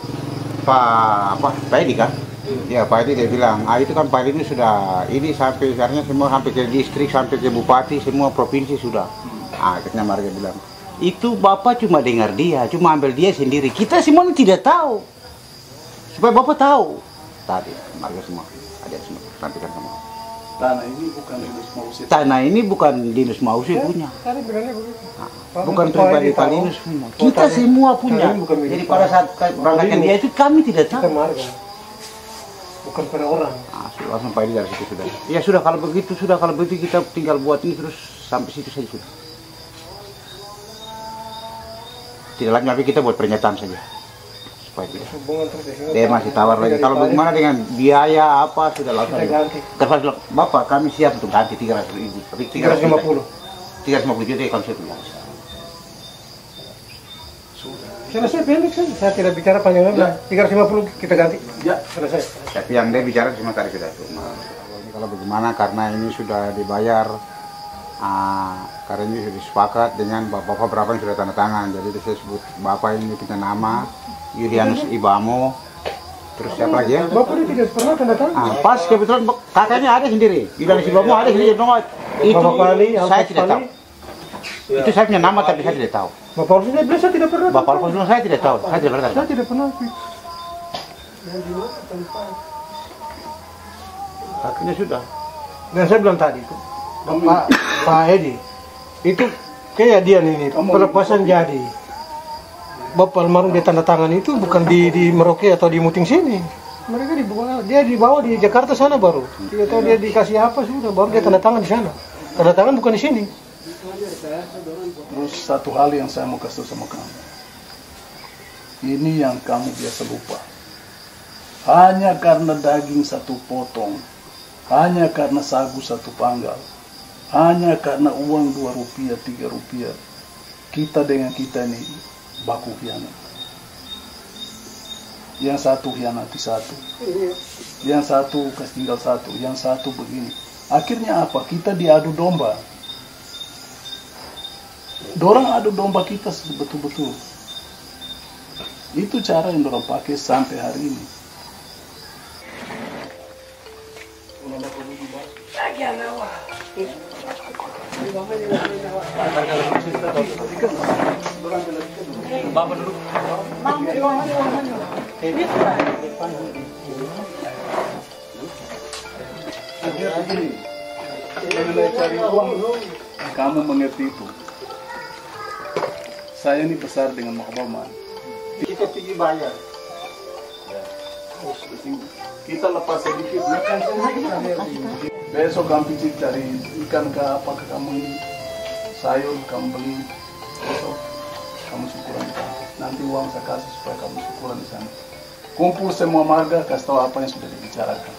Pak Edi kan? Ya Pak Edi dia bilang, itu kan Pak Edi ini sudah, ini sampai sekarang semua sampai ke distrik, sampai ke bupati, semua provinsi sudah. Akhirnya Marga bilang, itu Bapak cuma dengar dia, cuma ambil dia sendiri, kita semua tidak tahu. Supaya Bapak tahu. Tadi Marga semua, ada semua, sampaikan sama. Tanah ini bukan Dinas Mahuze. Tanah ini bukan Dinas Mahuze punya. Tadi bilangnya begitu. Bukan pribadi Pak Linus punya. Kita semua punya. Jadi pada saat berangkatkan dia itu kami tidak tahu. Bukan pada orang. Langsung Pak Linus dari situ sudah. Ya sudah kalau begitu kita tinggal buat ini terus sampai situ saja sudah. Tidak lagi tapi kita buat pernyataan saja. Dia masih tawar lagi. Kalau bagaimana dengan biaya apa sudah langsung. Terus bilang, Bapak kami siap untuk ganti 300.000. 350. 350 juta konsepnya. Sudah. Selesai pendek saja. Saya tidak bicara panjang lebar. 350 kita ganti. Ya, selesai. Tapi yang dia bicara cuma tadi sudah cuma. Kalau bagaimana karena ini sudah dibayar. Karena ini sudah sepakat dengan Bapak berapa yang sudah tanda tangan. Jadi saya sebut Bapak ini kita nama Yulianus Ibamo. Terus siapa lagi ya? Bapak ini tidak pernah tanda tangan. Pas kebetulan kakaknya ada sendiri. Yulianus Ibamo ada sendiri. Itu saya tidak tahu. Itu saya punya nama tapi saya tidak tahu. Bapak Alfonso saya tidak pernah. Bapak Alfonso saya tidak tahu. Saya tidak pernah. Saya tidak pernah. Akhirnya sudah. Dan saya bilang tadi itu Pak Edi, itu kayak dia nih, pelepasan jadi. Bapak almarhum dia tanda tangan itu bukan di Merauke atau di Muting sini. Mereka dibawa, dia dibawa di Jakarta sana baru. Tidak tahu dia dikasih apa sudah, baru dia tanda tangan di sana. Tanda tangan bukan di sini. Terus satu hal yang saya mau kasih sama kamu. Ini yang kamu biasa lupa. Hanya karena daging satu potong, hanya karena sagu satu panggal, hanya karena uang Rp2, Rp3, kita dengan kita ini baku hianat. Yang satu hianati satu, yang satu kasih tinggal satu, yang satu begini. Akhirnya apa? Kita diadu domba. Dorang adu domba kita betul-betul. Itu cara yang dorang pakai sampai hari ini. Bapak dulu. Kamu mengerti itu. Saya ini besar dengan makbaman. Kita pergi bayar. Kita lepas sedikit. Besok kamu pergi cari ikan ke apa ke kamu ini. Sayur kamu beli. Besok kamu syukuran. Nanti uang saya kasih supaya kamu syukuran di sana. Kumpul semua marga, kasih tahu apa yang sudah dibicarakan.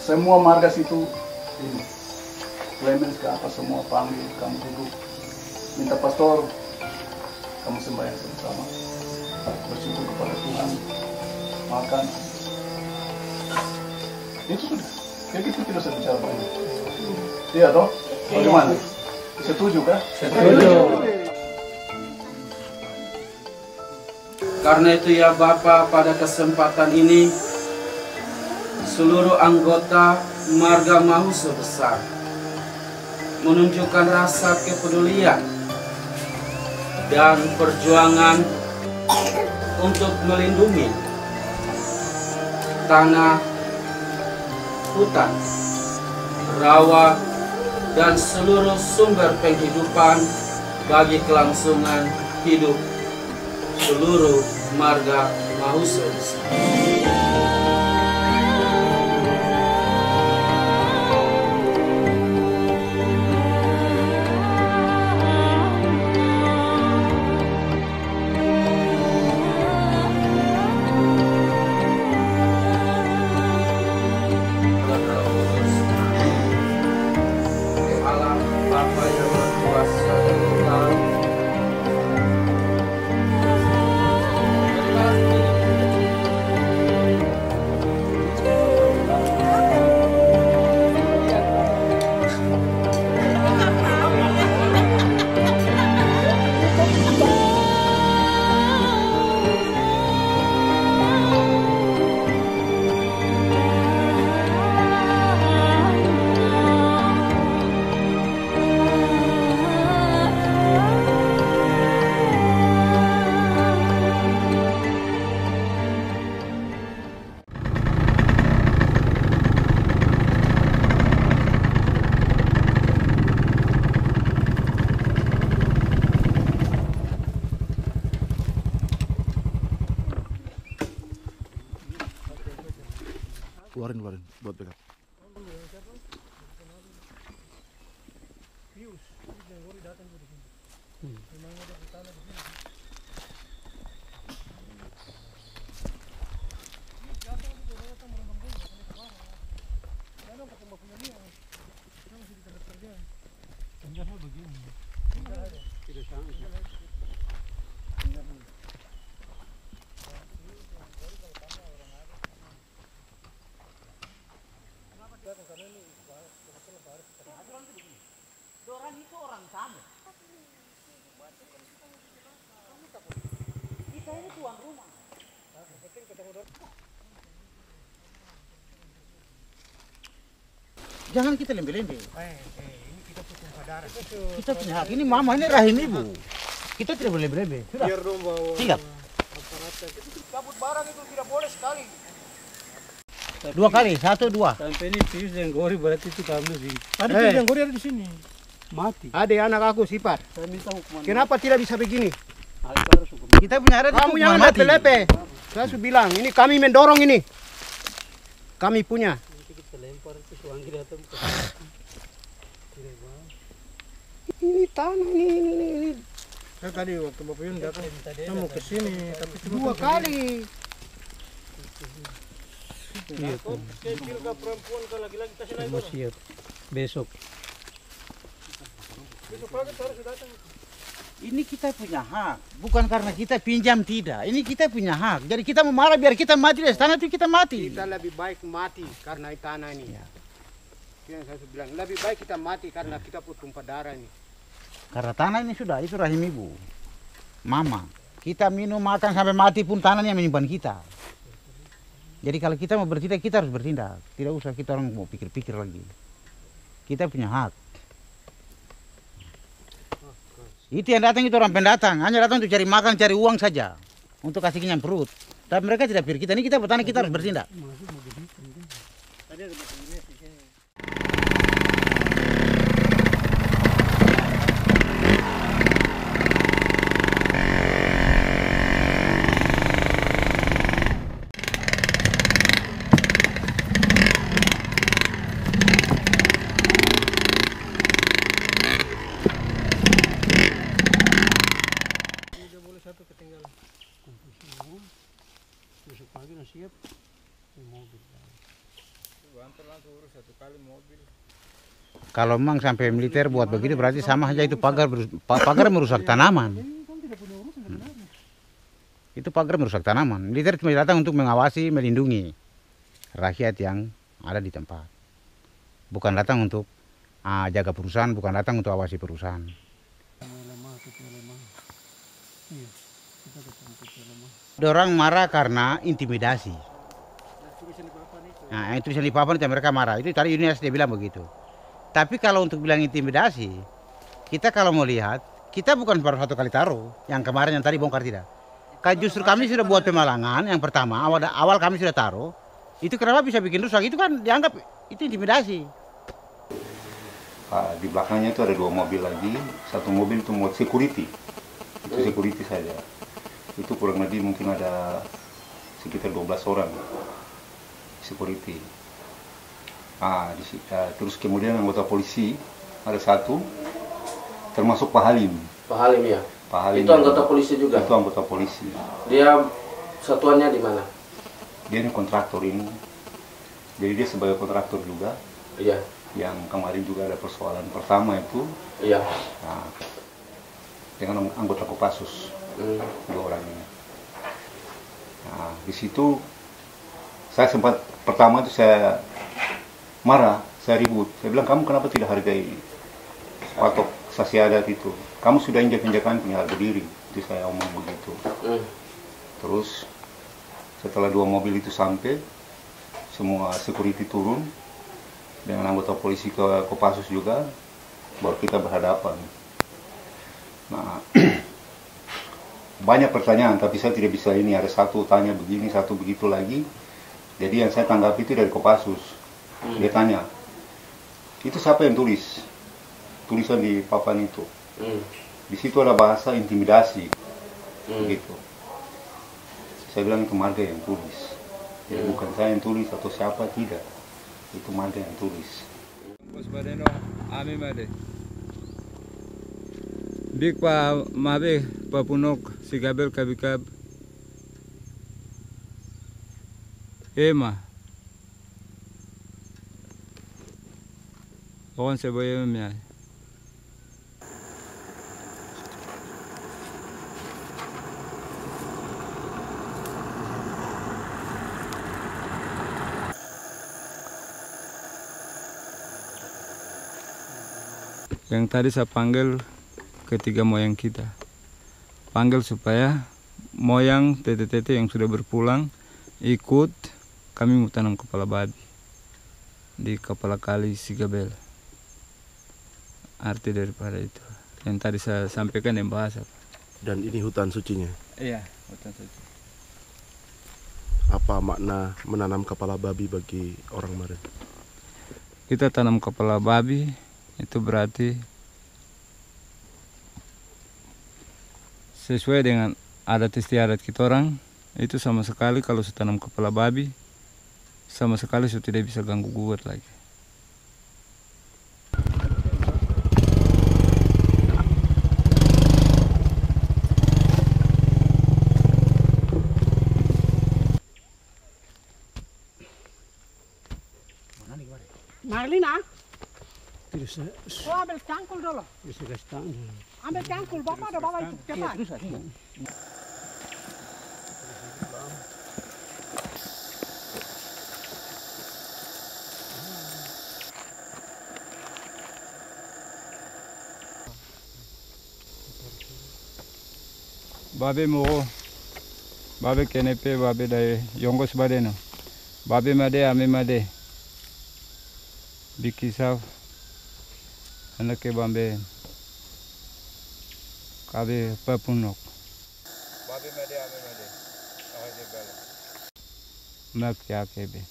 Semua marga situ ini. Clemens ke apa semua panggil, kamu duduk. Minta pastor, kamu sembahyang sama-sama. Bersyukur kepada Tuhan. makan. Itu sudah. Ya kita tidak usah bicara lagi. Iya toh? Bagaimana? Setuju kan? Setuju. Karena itu ya Bapak, pada kesempatan ini seluruh anggota Marga Mahuze besar menunjukkan rasa kepedulian dan perjuangan untuk melindungi tanah, hutan, rawa, dan seluruh sumber penghidupan bagi kelangsungan hidup seluruh Marga Mahuze. Keluarin buat backup. Jangan kita lembel-lembel. Ini kita punya saudara. Kita punya hak. Ini mama, ini rahim ibu. Kita tidak boleh lembel-lembel. Sudah. Ingat. Cabut barang itu tidak boleh sekali. Dua kali, satu dua. Sampai ini pius yang gori berarti itu kabel sih. Ada pius yang gori ada di sini. Mati. Ada anak aku sifat. Kenapa tidak bisa begini? Kita punya adat. Kamu yang ada telepe. Saya sudah bilang, ini kami mendorong ini. Kami punya. Ini tanah ini. Saya tadi waktu Bapak Yun datang, saya mau ke sini, tapi dua kali. Iya, kecil ke perempuan ke laki-laki kita sini lagi. Siap. Besok. Besok pagi harus datang. Ini kita punya hak, bukan karena kita pinjam tidak. Ini kita punya hak. Jadi kita mau marah biar kita mati dari tanah itu kita mati. Kita lebih baik mati karena tanah ini. Ya. Yang saya bilang lebih baik kita mati karena kita tumpah darah ini. Karena tanah ini sudah itu rahim ibu, mama. Kita minum makan sampai mati pun tanahnya menyimpan kita. Jadi kalau kita mau bertindak kita harus bertindak. Tidak usah kita orang mau pikir-pikir lagi. Kita punya hak. Itu yang datang itu orang pendatang, hanya datang untuk cari makan, cari uang saja, untuk kasih kenyang perut. Tapi mereka tidak pikir kita ini kita petani, kita harus bertindak. Kalau memang sampai militer buat begini berarti sama saja itu pagar merusak tanaman. itu pagar merusak tanaman. Militer cuma datang untuk mengawasi, melindungi rakyat yang ada di tempat. Bukan datang untuk jaga perusahaan, bukan datang untuk awasi perusahaan. Orang marah karena intimidasi. Nah, yang tulisan di papan itu mereka marah. Itu tadi UNFAO bilang begitu. Tapi kalau untuk bilang intimidasi, kita kalau mau lihat, kita bukan baru satu kali taruh. Yang kemarin yang tadi bongkar tidak. Justru kami sudah buat pemalangan yang pertama, awal kami sudah taruh. Itu kenapa bisa bikin rusak? Itu kan dianggap itu intimidasi. Pak, di belakangnya itu ada dua mobil lagi. Satu mobil itu buat security. Itu security saja. Itu kurang lebih mungkin ada sekitar 12 orang security. Terus kemudian anggota polisi ada satu, termasuk Pak Halim. Pak Halim ya? Pak Halim itu anggota polisi juga? Itu anggota polisi. Dia satuannya di mana? Dia ini kontraktor ini, jadi dia sebagai kontraktor juga. Iya. Yang kemarin juga ada persoalan pertama itu. Iya. Nah, dengan anggota Kopassus, dua orang ini. Nah, di situ saya sempat pertama itu saya marah, saya ribut. Saya bilang, kamu kenapa tidak hargai patok sasiadat itu? Kamu sudah injak-injakan punya harga diri. Itu saya omong begitu. Terus setelah dua mobil itu sampai, semua security turun dengan anggota polisi ke Kopassus juga, baru kita berhadapan. Nah, banyak pertanyaan, tapi saya tidak bisa ini. Ada satu tanya begini, satu begitu lagi. Jadi yang saya tanggapi itu dari Kopassus. Dia tanya, itu siapa yang tulis? Tulisan di papan itu. Di situ ada bahasa intimidasi, gitu. Saya bilang itu Marga yang tulis, jadi bukan saya yang tulis atau siapa, tidak, itu Marga yang tulis. Bik pa mabe papunok sigabel kabikab ema on seboye mia. Yang tadi saya panggil ketiga moyang kita. Panggil supaya moyang tete-tete yang sudah berpulang ikut kami mau tanam kepala babi di kepala kali Sigabel. Arti daripada itu yang tadi saya sampaikan yang bahasa. Dan ini hutan sucinya? Iya, hutan suci. Apa makna menanam kepala babi bagi orang Marind? Kita tanam kepala babi itu berarti sesuai dengan adat istiadat kita orang. Itu sama sekali kalau setanam kepala babi, sama sekali sudah tidak bisa ganggu gugat lagi. Marlina? Oh, ambil cangkul dulu. Ambil cangkul, bapak ada bawa itu cepat. Babe moro, babe kenepe, babe dae yongos badeno, babe made ame made, bikisau. Anak ke Bambe, kabe papunok. Babe made, aja bela. Nak ya kebe.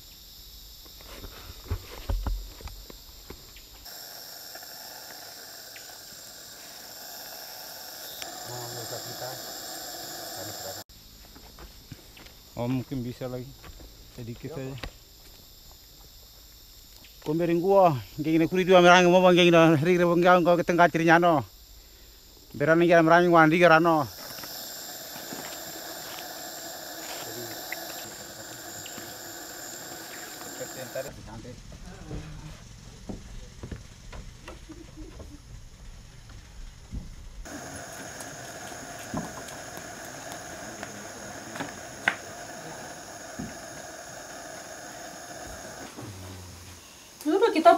Oh mungkin bisa lagi, sedikit saja. Komering gua, kengine kuri dua merang ngomong kengine hari kira bengkang kau ketengah cirinya no, berani kira merang wandi kira no.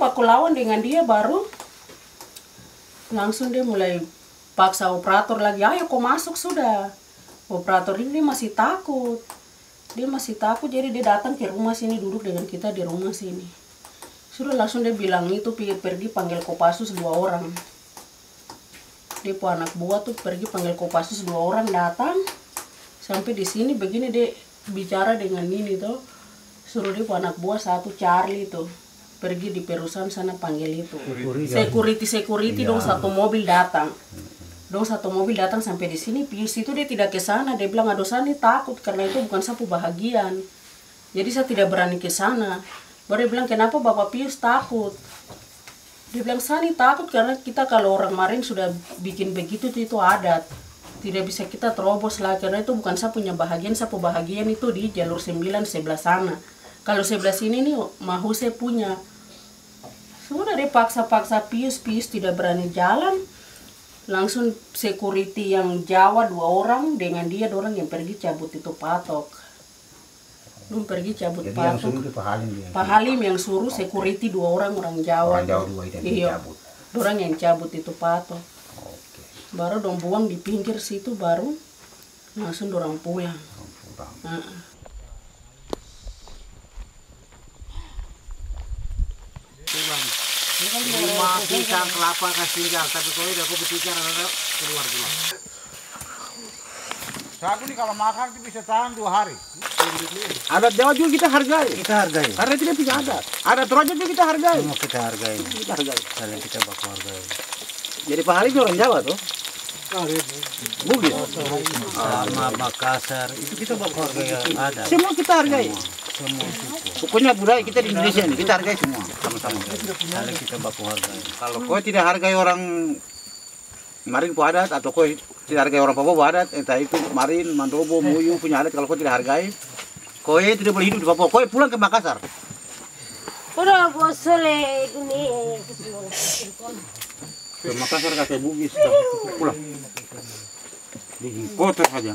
aku lawan dengan dia, baru langsung dia mulai paksa operator lagi, ayo kau masuk sudah. Operator ini masih takut, dia masih takut, jadi dia datang ke rumah sini, duduk dengan kita di rumah sini. Sudah langsung dia bilang itu pergi panggil Kopassus 2 orang. Dia pun anak buah tuh pergi panggil Kopassus 2 orang, datang sampai di sini begini, dia bicara dengan ini tuh, suruh dia pun anak buah satu Charlie tuh pergi di perusahaan sana panggil itu security dong, satu mobil datang sampai di sini. Pius itu dia tidak ke sana, dia bilang aduh saya ini takut karena itu bukan sapu bahagian, jadi saya tidak berani ke sana. Baru dia bilang kenapa Bapak Pius takut? Dia bilang saya ini takut karena kita kalau orang Marind sudah bikin begitu itu adat, tidak bisa kita terobos lah, karena itu bukan saya punya bahagian. Sapu bahagian itu di jalur 9 sebelah sana. Kalau sebelah sini nih Mahuze punya. Sudah dia paksa-paksa Pius tidak berani jalan. Langsung security yang Jawa 2 orang dengan dia, dorang yang pergi cabut itu patok. Lu pergi cabut jadi patok. Yang suruh itu Pak Halim yang suruh security 2 orang Jawa. Orang Jawa 2 itu yang cabut. Dorang yang cabut itu patok. Okay. Baru dong buang di pinggir situ, baru langsung dorang pulang. Lima pisang kelapa kasih tinggal, tapi kalau udah aku berbicara keluar. Sagu nih kalau makan itu bisa tahan 2 hari. Adat Jawa juga kita hargai. Karena tidak punya adat. Adat Toraja juga kita hargai. Kita hargai. Kalian kita bakal hargai. Jadi Pak Halim itu orang Jawa tuh. Bugis. Sama Makassar itu kita bakal hargai adat. Semua kita hargai. Pokoknya budaya kita di Indonesia ini kita hargai semua, sama-sama. Kalau kita baku hargai. Kalau kau tidak hargai orang Marind punya adat, atau kau tidak hargai orang Papua punya adat, entah itu Marind, Mandobo, Muyu punya adat, kalau kau tidak hargai, kau tidak boleh hidup di Papua. Kau pulang ke Makassar. Udah bosan ini. Ke Makassar kayak Bugis, pulang. Bikin kotor saja.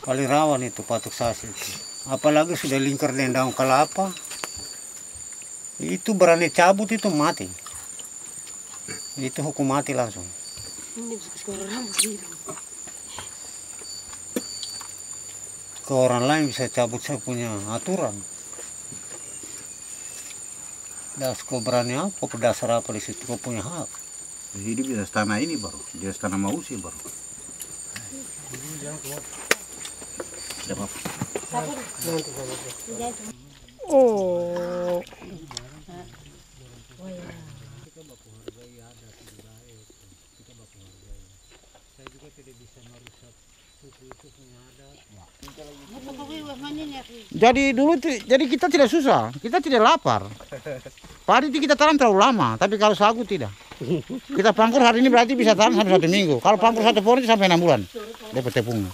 Paling rawan itu patok sasi itu. Apalagi sudah lingkar dengan daun kelapa, itu berani cabut itu mati. Itu hukum mati langsung. Ke orang lain bisa cabut saya punya aturan. Das kau berani apa, berdasar apa di situ kau punya hak. Jadi di atas tanah ini baru, di atas tanah Mahuze baru. Oh. Kita baku hargai adat budaya, kita baku hargai. Saya juga tidak bisa merusak suku-suku punya adat. Jadi kita tidak susah, kita tidak lapar. Padi kita tanam terlalu lama, tapi kalau sagu tidak. Kita pangkur hari ini berarti bisa tahan sampai 1 minggu. Kalau pangkur 1 pohon sampai 6 bulan. Dapat tepungnya.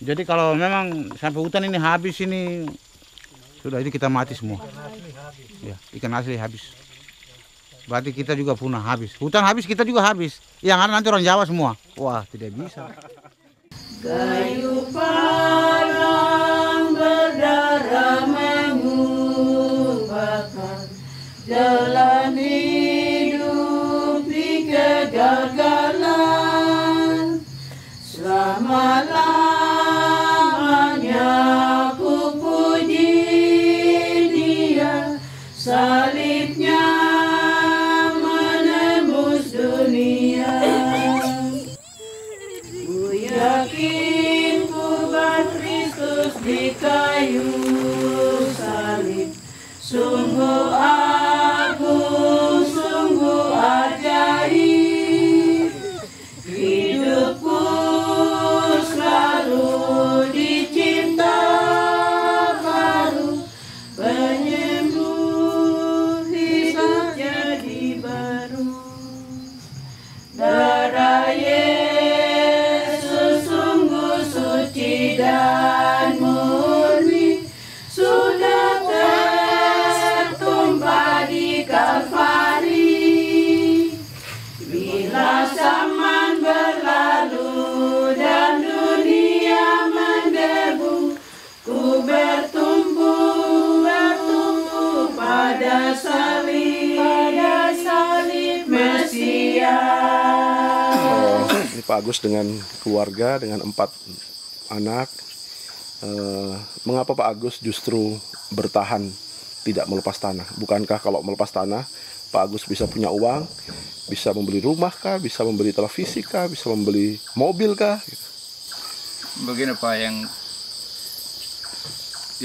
Jadi kalau memang sampai hutan ini habis ini sudah, ini kita mati semua. Ya, ikan asli habis. Berarti kita juga punah habis. Hutan habis, kita juga habis. Yang ada nanti orang Jawa semua. Wah, tidak bisa. Kayu parang berdarah jalan hidup di kegagalan, selama-lamanya ku puji dia, salibnya menembus dunia. Ku yakin kurban Kristus di kayu. Pak Agus dengan keluarga, dengan 4 anak. Mengapa Pak Agus justru bertahan tidak melepas tanah? Bukankah kalau melepas tanah, Pak Agus bisa punya uang, bisa membeli rumah kah, bisa membeli televisi kah, bisa membeli mobil kah? Begini Pak,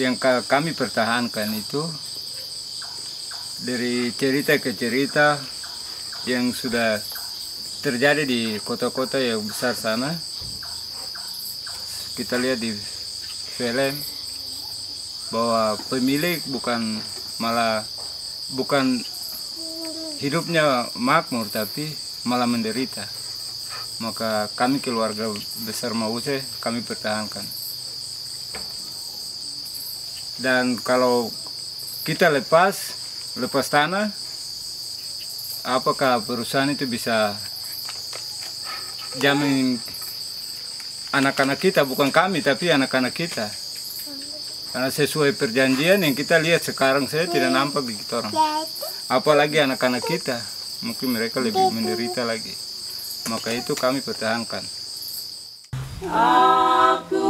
yang kami pertahankan itu dari cerita ke cerita yang sudah terjadi di kota-kota yang besar sana. Kita lihat di film bahwa pemilik bukan hidupnya makmur, tapi malah menderita. Maka kami keluarga besar Mahuze, kami pertahankan. Dan kalau kita lepas tanah, apakah perusahaan itu bisa jamin anak-anak kita, bukan kami tapi anak-anak kita, karena sesuai perjanjian yang kita lihat sekarang saya tidak nampak begitu orang, apalagi anak-anak kita, mungkin mereka lebih menderita lagi. Maka itu kami pertahankan. Aku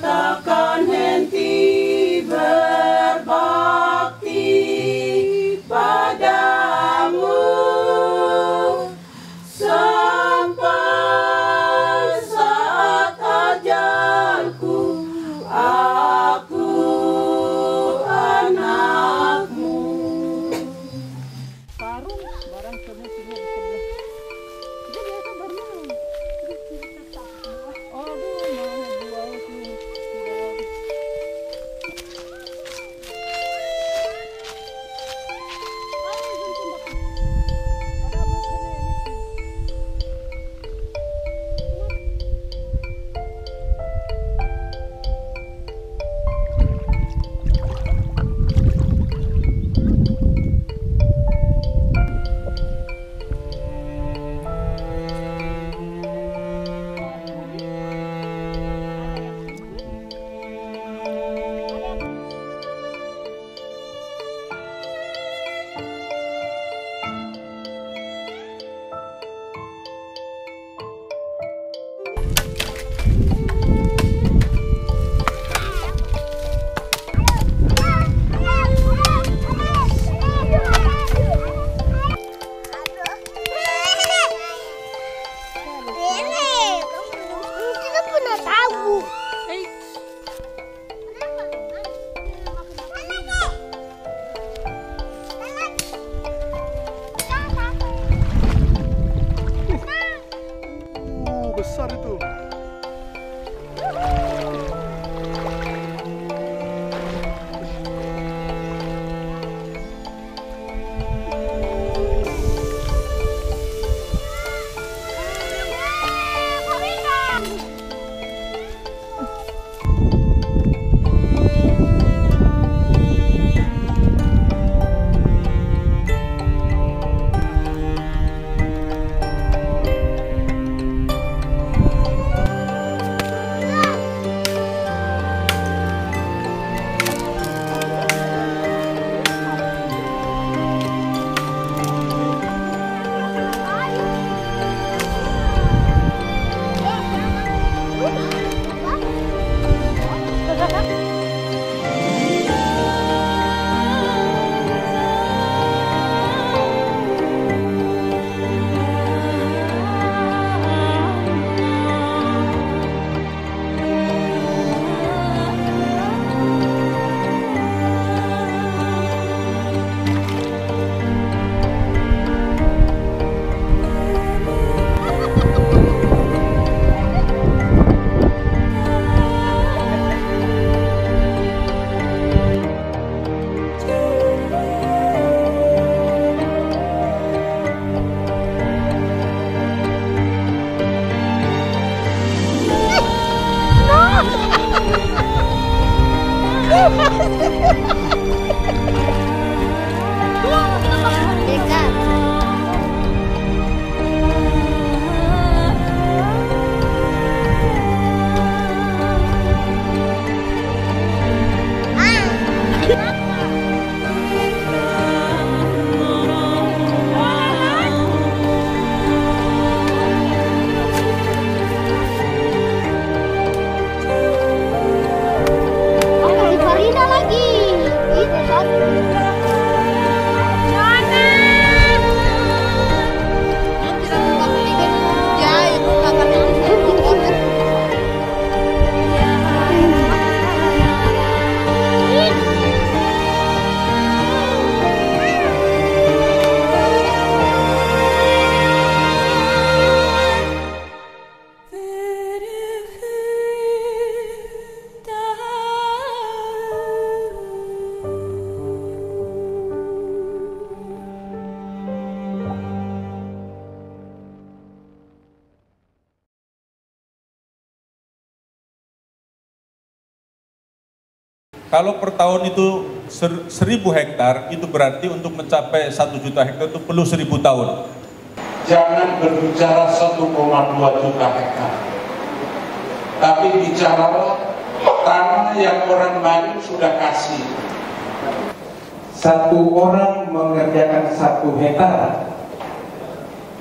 takkan henti berbakti padamu. Kalau per tahun itu 1.000 hektar, itu berarti untuk mencapai 1 juta hektar itu perlu 1.000 tahun. Jangan berbicara 1,2 juta hektar, tapi bicaralah tanah yang orang lain sudah kasih. Satu orang mengerjakan 1 hektar,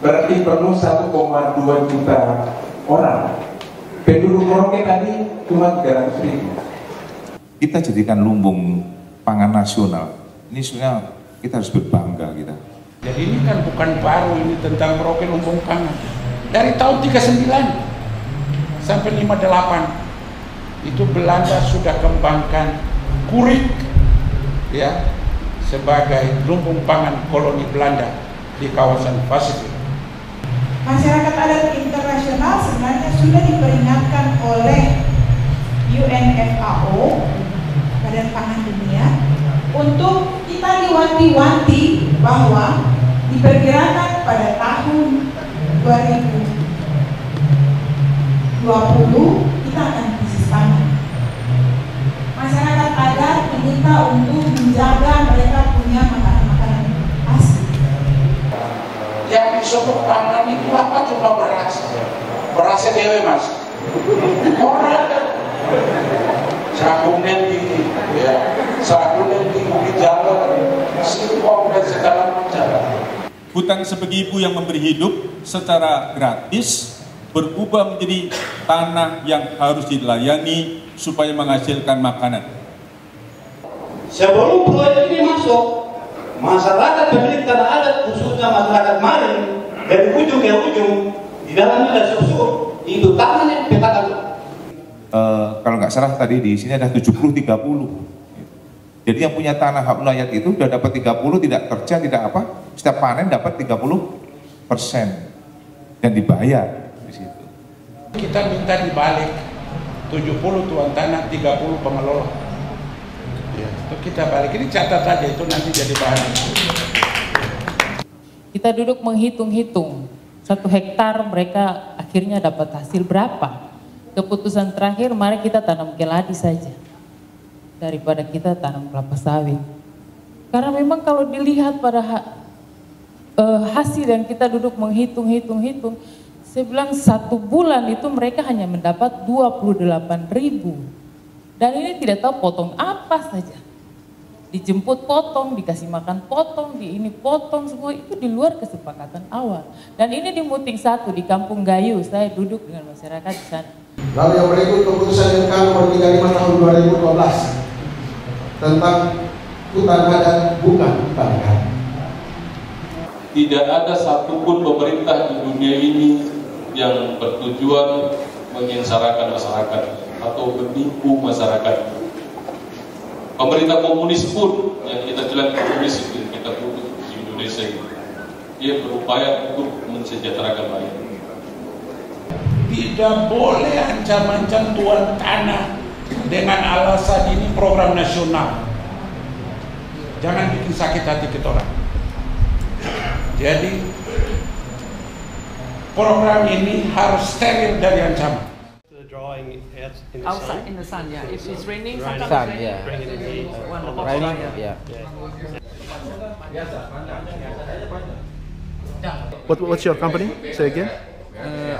berarti perlu 1,2 juta orang. Penduduk Merauke tadi cuma 300.000. Kita jadikan lumbung pangan nasional. Ini sebenarnya kita harus berbangga kita. Jadi ini kan bukan baru, ini tentang Merauke lumbung pangan. Dari tahun 39 sampai 58 itu Belanda sudah kembangkan Kurik ya sebagai lumbung pangan koloni Belanda di kawasan Pasifik. Masyarakat adat internasional sebenarnya sudah diperingatkan oleh UNFAO, Badan Pangan Dunia, untuk kita diwanti-wanti bahwa diperkirakan pada tahun 2020 kita akan krisis pangan. Masyarakat adat diminta untuk menjaga mereka punya makanan-makanan asli. Yang disebut pangan itu apa? Cuma beras. Berasnya dewe mas. Orang jagungan gini, ya. Sakunan di jalan, singkong dan segala macam. Hutan sebagai ibu yang memberi hidup secara gratis berubah menjadi tanah yang harus dilayani supaya menghasilkan makanan. Sebelum proyek ini masuk, masyarakat pemilik tanah adat khususnya masyarakat Marind dari ujung ke ujung di dalamnya ada susur, itu tanah yang petakan. Kalau nggak salah tadi di sini ada 70-30. Jadi yang punya tanah hak ulayat itu sudah dapat 30, tidak kerja, tidak apa, setiap panen dapat 30% dan dibayar di situ. Kita minta dibalik 70 tuan tanah, 30 pengelola. Ya, itu kita balik. Ini catat aja itu nanti jadi bahan. Kita duduk menghitung-hitung 1 hektar mereka akhirnya dapat hasil berapa. Keputusan terakhir mari kita tanam keladi saja, daripada kita tanam kelapa sawit. Karena memang kalau dilihat pada hasil dan kita duduk menghitung, saya bilang 1 bulan itu mereka hanya mendapat 28.000. Dan ini tidak tahu potong apa saja. Dijemput potong, dikasih makan potong, di ini potong, semua itu di luar kesepakatan awal. Dan ini di Muting 1, di Kampung Gayu, saya duduk dengan masyarakat di sana. Lalu yang berikut keputusan MK nomor 35 tahun 2012 tentang hutan adat bukan hutan adat. Tidak ada satupun pemerintah di dunia ini yang bertujuan menyengsarakan masyarakat atau menipu masyarakat. Pemerintah komunis pun yang kita bilang komunis itu kita butuh di Indonesia ini, dia berupaya untuk mensejahterakan rakyat. Tidak boleh ancam-ancam tuan tanah dengan alasan ini program nasional. Jangan bikin sakit hati kita orang. Jadi program ini harus steril dari ancaman. Outside in the sun, yeah. If it's raining, sometimes sun, yeah. Raining, yeah. What's your company? Say again.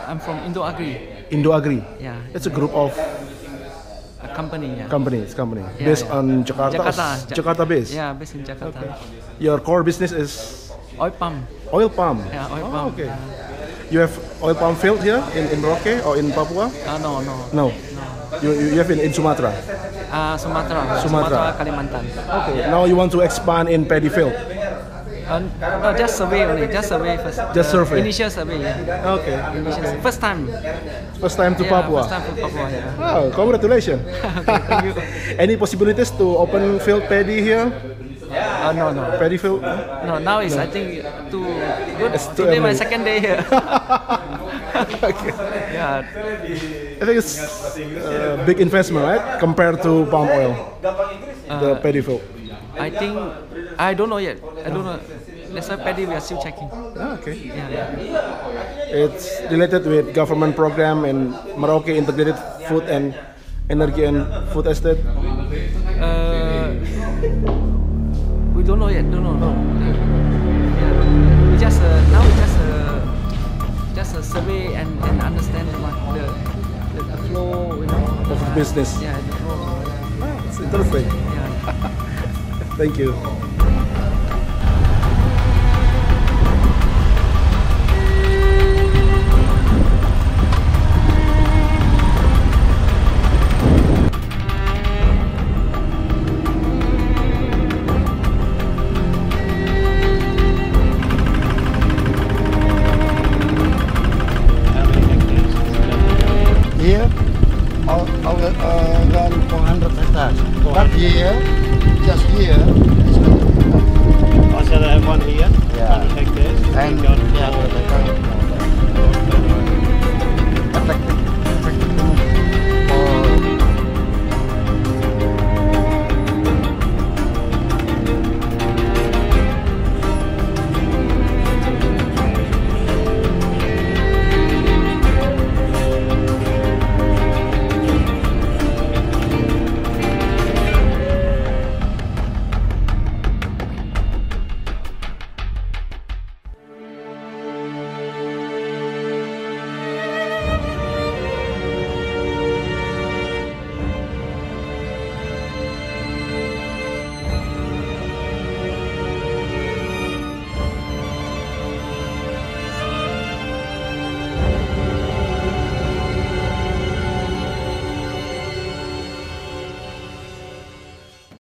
I'm from Indo Agri. Indo Agri. Yeah. It's a group of a company. Yeah. Company. Yeah, based on Jakarta base. Yeah, based in Jakarta. Okay. Your core business is oil palm. Yeah, oil palm. Okay. You have oil palm field here in Merauke or in Papua? No. You have in Sumatra. Sumatra, Kalimantan. Okay. Yeah. Now you want to expand in paddy field. No, just survey only. Just survey. Initial survey. Yeah. Okay. First time to Papua. First time to Papua. Yeah. Oh, congratulations. Okay, thank you. Any possibilities to open field paddy here? No. Paddy field? No. Now is I think too good. Today my second day here. Okay. Yeah. I think it's a big investment, right? Compared to palm oil, the paddy field. I think I don't know yet. That's why paddy we are still checking. Okay. Yeah. It's related with government program and Merauke Integrated Food and Energy and Food Estate? We don't know yet. No. Yeah. We just now we just survey and understand the flow, you know, of the business. Yeah, the flow. Oh, it's interesting. Yeah. Thank you. Here, and yeah,